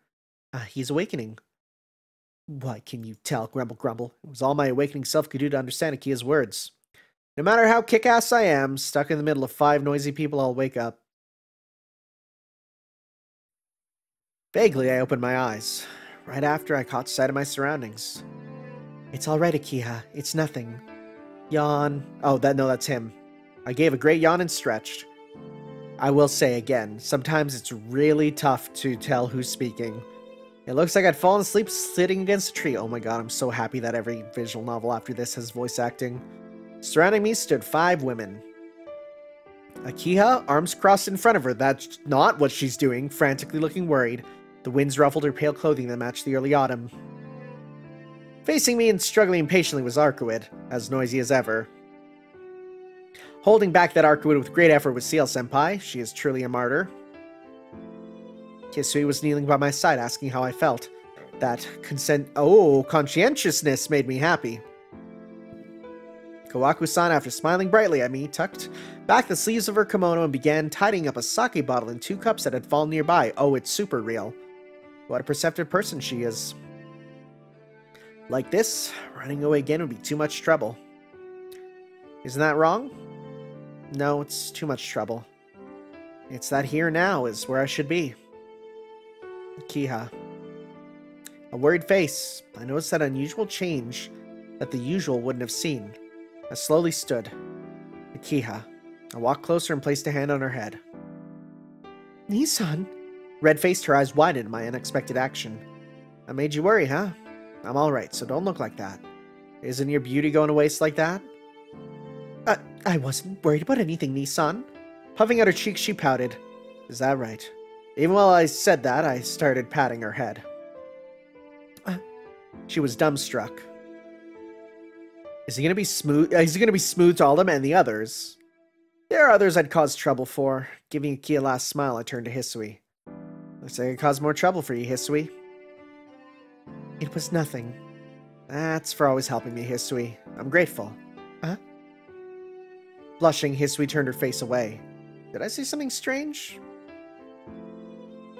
Uh, he's awakening. Why can you tell, Grumble Grumble? It was all my awakening self could do to understand Akia's words. No matter how kick-ass I am, stuck in the middle of five noisy people, I'll wake up. Vaguely, I opened my eyes. Right after, I caught sight of my surroundings. It's alright, Akiha. It's nothing. Yawn. Oh, that no, that's him. I gave a great yawn and stretched. I will say again, sometimes it's really tough to tell who's speaking. It looks like I'd fallen asleep sitting against a tree. Oh my god, I'm so happy that every visual novel after this has voice acting. Surrounding me stood five women. Akiha, arms crossed in front of her. That's not what she's doing, frantically looking worried. The winds ruffled her pale clothing that matched the early autumn. Facing me and struggling impatiently was Arcueid, as noisy as ever. Holding back that Arcueid with great effort was Ciel Senpai. She is truly a martyr. Hisui was kneeling by my side, asking how I felt. That consent- oh, conscientiousness made me happy. Kohaku-san, after smiling brightly at me, tucked back the sleeves of her kimono and began tidying up a sake bottle and two cups that had fallen nearby. Oh, it's super real. What a perceptive person she is. Like this, running away again would be too much trouble. Isn't that wrong? No, it's too much trouble. It's that here now is where I should be. Akiha. A worried face. I noticed that unusual change that the usual wouldn't have seen. I slowly stood. Akiha. I walked closer and placed a hand on her head. Nissan. Red-faced, her eyes widened at my unexpected action. I made you worry, huh? I'm alright, so don't look like that. Isn't your beauty going to waste like that? Uh, I wasn't worried about anything, Nissan. Puffing out her cheeks, she pouted. Is that right? Even while I said that, I started patting her head. Uh, she was dumbstruck. Is he gonna be smooth? Is he gonna be smooth to all them and the others? There are others I'd cause trouble for. Giving Akiha a last smile, I turned to Hisui. Looks like I caused more trouble for you, Hisui. It was nothing. That's for always helping me, Hisui. I'm grateful. Huh? Blushing, Hisui turned her face away. Did I see something strange?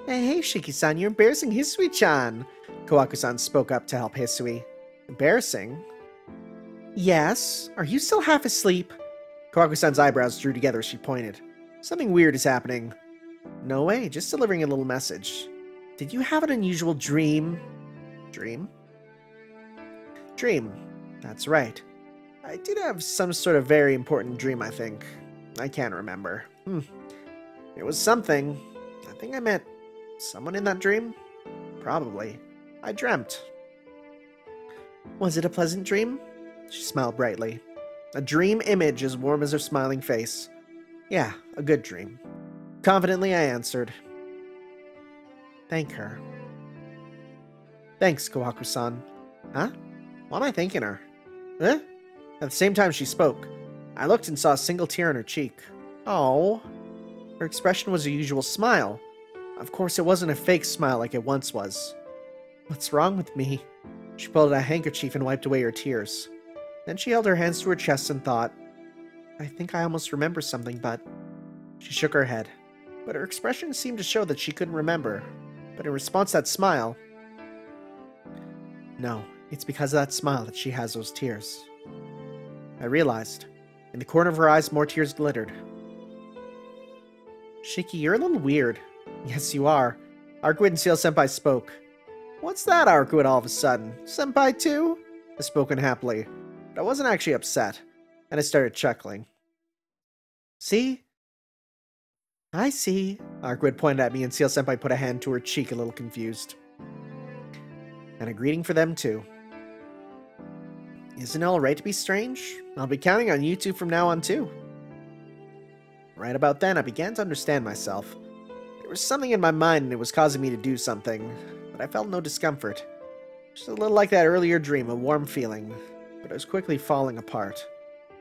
Hey, hey, Shiki-san, you're embarrassing Hisui-chan. Kohaku-san spoke up to help Hisui. Embarrassing? Yes? Are you still half asleep? Kohaku-san's eyebrows drew together as she pointed. Something weird is happening. No way, just delivering a little message. Did you have an unusual dream? Dream? Dream. That's right. I did have some sort of very important dream, I think. I can't remember. Hmm. It was something. I think I met... someone in that dream? Probably. I dreamt. Was it a pleasant dream? She smiled brightly. A dream image as warm as her smiling face. Yeah, a good dream. Confidently I answered. Thank her. Thanks, Kohaku-san. Huh? Why am I thanking her? Huh? At the same time she spoke. I looked and saw a single tear on her cheek. Oh. Her expression was her usual smile. Of course, it wasn't a fake smile like it once was. What's wrong with me? She pulled out a handkerchief and wiped away her tears. Then she held her hands to her chest and thought, I think I almost remember something, but... She shook her head. But her expression seemed to show that she couldn't remember. But in response to that smile... No, it's because of that smile that she has those tears. I realized. In the corner of her eyes, more tears glittered. Shiki, you're a little weird. Yes, you are. Arcueid and Ciel Senpai spoke. What's that, Arcueid, all of a sudden? Senpai, too? I spoke unhappily, but I wasn't actually upset, and I started chuckling. See? I see. Arcueid pointed at me, and Ciel Senpai put a hand to her cheek, a little confused. And a greeting for them, too. Isn't it alright to be strange? I'll be counting on you two from now on, too. Right about then, I began to understand myself. There was something in my mind and it was causing me to do something, but I felt no discomfort. Just a little like that earlier dream, a warm feeling, but it was quickly falling apart.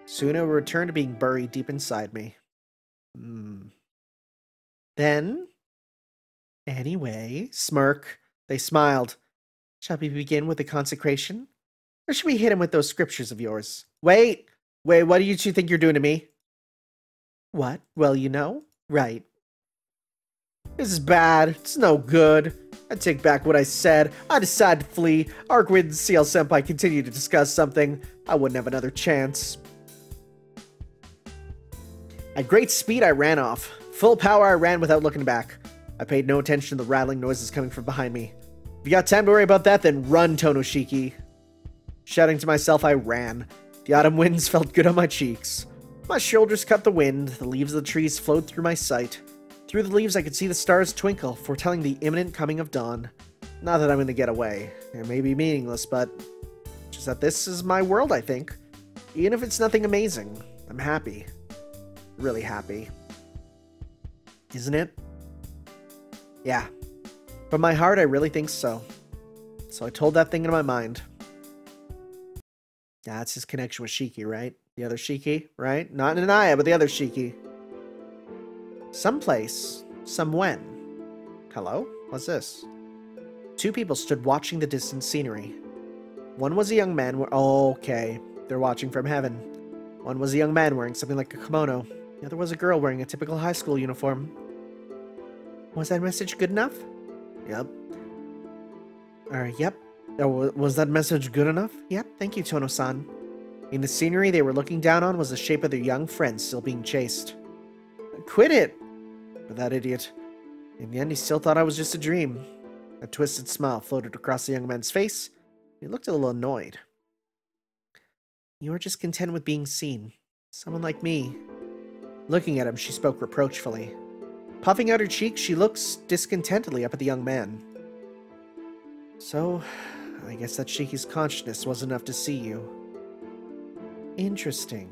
Soon it would return to being buried deep inside me. Hmm. Then? Anyway, smirk. They smiled. Shall we begin with the consecration? Or should we hit him with those scriptures of yours? Wait! Wait, what do you two think you're doing to me? What? Well, you know? Right. This is bad. It's no good. I take back what I said. I decide to flee. Arcueid and Ciel Senpai continue to discuss something. I wouldn't have another chance. At great speed, I ran off. Full power, I ran without looking back. I paid no attention to the rattling noises coming from behind me. If you got time to worry about that, then run, Tohno Shiki. Shouting to myself, I ran. The autumn winds felt good on my cheeks. My shoulders caught the wind, the leaves of the trees flowed through my sight. Through the leaves I could see the stars twinkle, foretelling the imminent coming of dawn. Not that I'm going to get away. It may be meaningless, but just that this is my world, I think. Even if it's nothing amazing, I'm happy. Really happy. Isn't it? Yeah. From my heart, I really think so. So I told that thing in my mind. That's his connection with Shiki, right? The other Shiki, right? Not Nanaya, but the other Shiki. Someplace. Some when. Hello? What's this? Two people stood watching the distant scenery. One was a young man wearing... Oh, okay. They're watching from heaven. One was a young man wearing something like a kimono. The other was a girl wearing a typical high school uniform. Was that message good enough? Yep. Or, yep. Or, was that message good enough? Yep. Thank you, Tohno-san. In the scenery they were looking down on was the shape of their young friend still being chased. Quit it! But that idiot. In the end, he still thought I was just a dream. A twisted smile floated across the young man's face. He looked a little annoyed. You are just content with being seen. Someone like me. Looking at him, she spoke reproachfully. Puffing out her cheek, she looks discontentedly up at the young man. So, I guess that Shiki's consciousness was enough to see you. Interesting.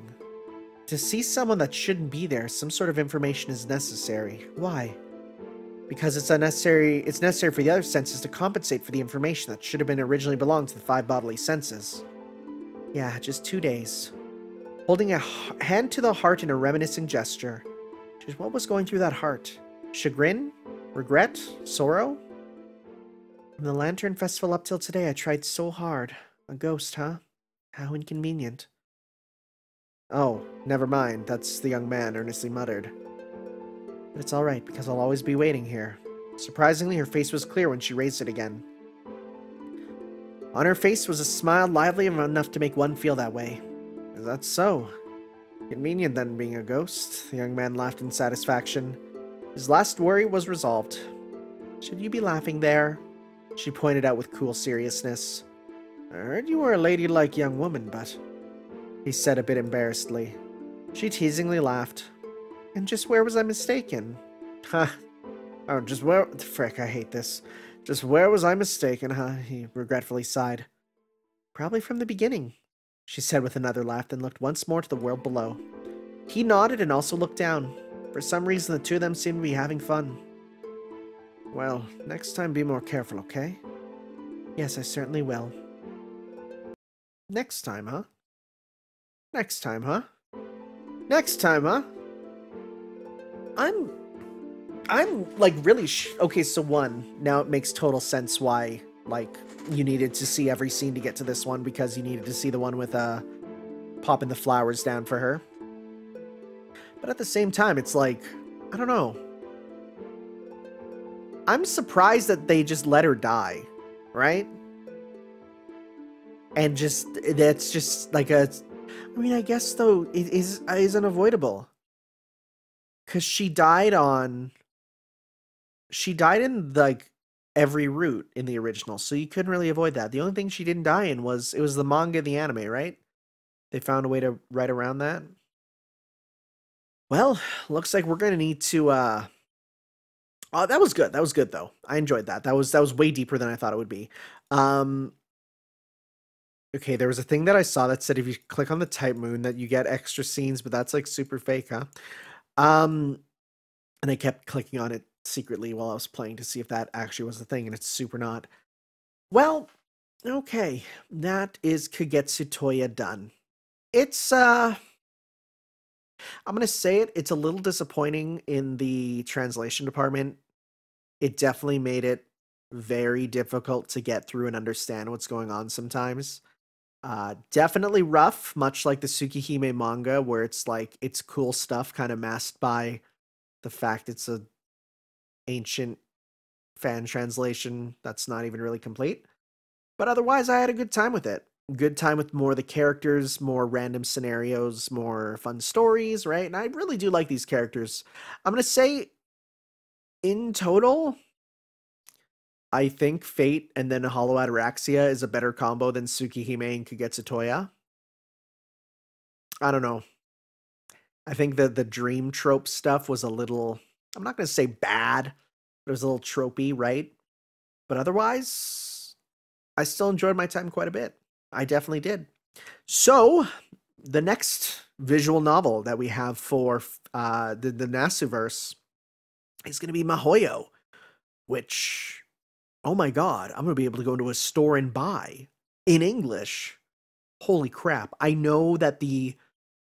To see someone that shouldn't be there, some sort of information is necessary. Why? Because it's unnecessary. It's necessary for the other senses to compensate for the information that should have been originally belonged to the five bodily senses. Yeah, just two days. Holding a hand to the heart in a reminiscent gesture. Just what was going through that heart? Chagrin? Regret? Sorrow? From the Lantern Festival up till today, I tried so hard. A ghost, huh? How inconvenient. Oh, never mind, that's the young man earnestly muttered. But it's alright, because I'll always be waiting here. Surprisingly, her face was clear when she raised it again. On her face was a smile lively enough to make one feel that way. Is that so? Convenient then, being a ghost, the young man laughed in satisfaction. His last worry was resolved. Should you be laughing there? She pointed out with cool seriousness. I heard you were a ladylike young woman, but... he said a bit embarrassedly. She teasingly laughed. And just where was I mistaken? Huh. Oh, just where... Frick, I hate this. Just where was I mistaken, huh? He regretfully sighed. Probably from the beginning, she said with another laugh, then looked once more to the world below. He nodded and also looked down. For some reason, the two of them seemed to be having fun. Well, next time be more careful, okay? Yes, I certainly will. Next time, huh? Next time, huh? Next time, huh? I'm... I'm, like, really sh- Okay, so one. Now it makes total sense why, like, you needed to see every scene to get to this one, because you needed to see the one with, uh, popping the flowers down for her. But at the same time, it's like, I don't know. I'm surprised that they just let her die, right? And just... That's just, like, a... I mean, I guess, though, it is, is unavoidable. Because she died on... She died in, like, every route in the original, so you couldn't really avoid that. The only thing she didn't die in was... It was the manga and the anime, right? They found a way to write around that. Well, looks like we're going to need to... Uh... Oh, that was good. That was good, though. I enjoyed that. That was, that was way deeper than I thought it would be. Um... Okay, there was a thing that I saw that said if you click on the Type-Moon that you get extra scenes, but that's like super fake, huh? Um, and I kept clicking on it secretly while I was playing to see if that actually was the thing, and it's super not. Well, okay, that is Kagetsu Tohya done. It's, uh, I'm going to say it, it's a little disappointing in the translation department. It definitely made it very difficult to get through and understand what's going on sometimes. Uh, definitely rough, much like the Tsukihime manga, where it's like, it's cool stuff kind of masked by the fact it's a ancient fan translation that's not even really complete. But otherwise, I had a good time with it. Good time with more of the characters, more random scenarios, more fun stories, right? And I really do like these characters. I'm going to say, in total, I think Fate and then Hollow Ataraxia is a better combo than Tsukihime and Kagetsu Tohya. I don't know. I think that the dream trope stuff was a little, I'm not going to say bad, but it was a little tropey, right? But otherwise, I still enjoyed my time quite a bit. I definitely did. So, the next visual novel that we have for uh, the, the Nasuverse is going to be Mahoyo, which, oh my god, I'm going to be able to go into a store and buy in English. Holy crap. I know that the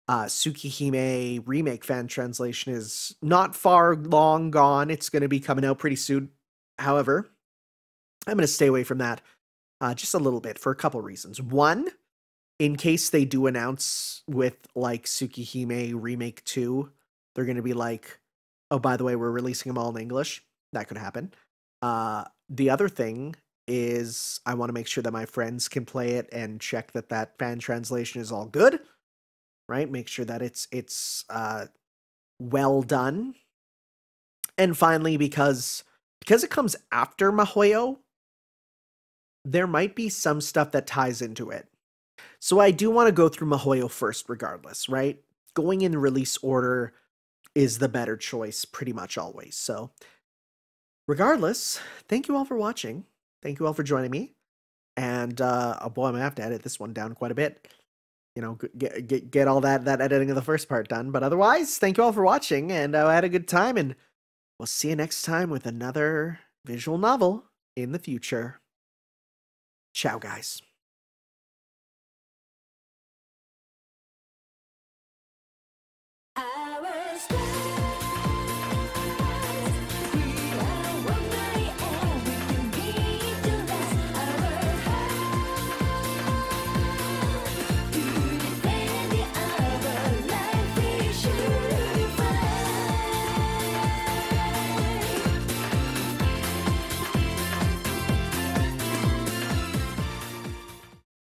uh, Tsukihime Remake fan translation is not far long gone. It's going to be coming out pretty soon. However, I'm going to stay away from that. Uh, just a little bit for a couple reasons. One, in case they do announce with like Tsukihime Remake two, they're going to be like, oh, by the way, we're releasing them all in English. That could happen. Uh, the other thing is I want to make sure that my friends can play it and check that that fan translation is all good, right? Make sure that it's, it's uh, well done. And finally, because, because it comes after Mahoyo, there might be some stuff that ties into it. So I do want to go through Mahoyo first regardless, right? Going in release order is the better choice pretty much always. So regardless, thank you all for watching. Thank you all for joining me. And uh, oh boy, I'm going to have to edit this one down quite a bit. You know, get, get, get all that, that editing of the first part done. But otherwise, thank you all for watching. And I had a good time. And we'll see you next time with another visual novel in the future. Ciao, guys.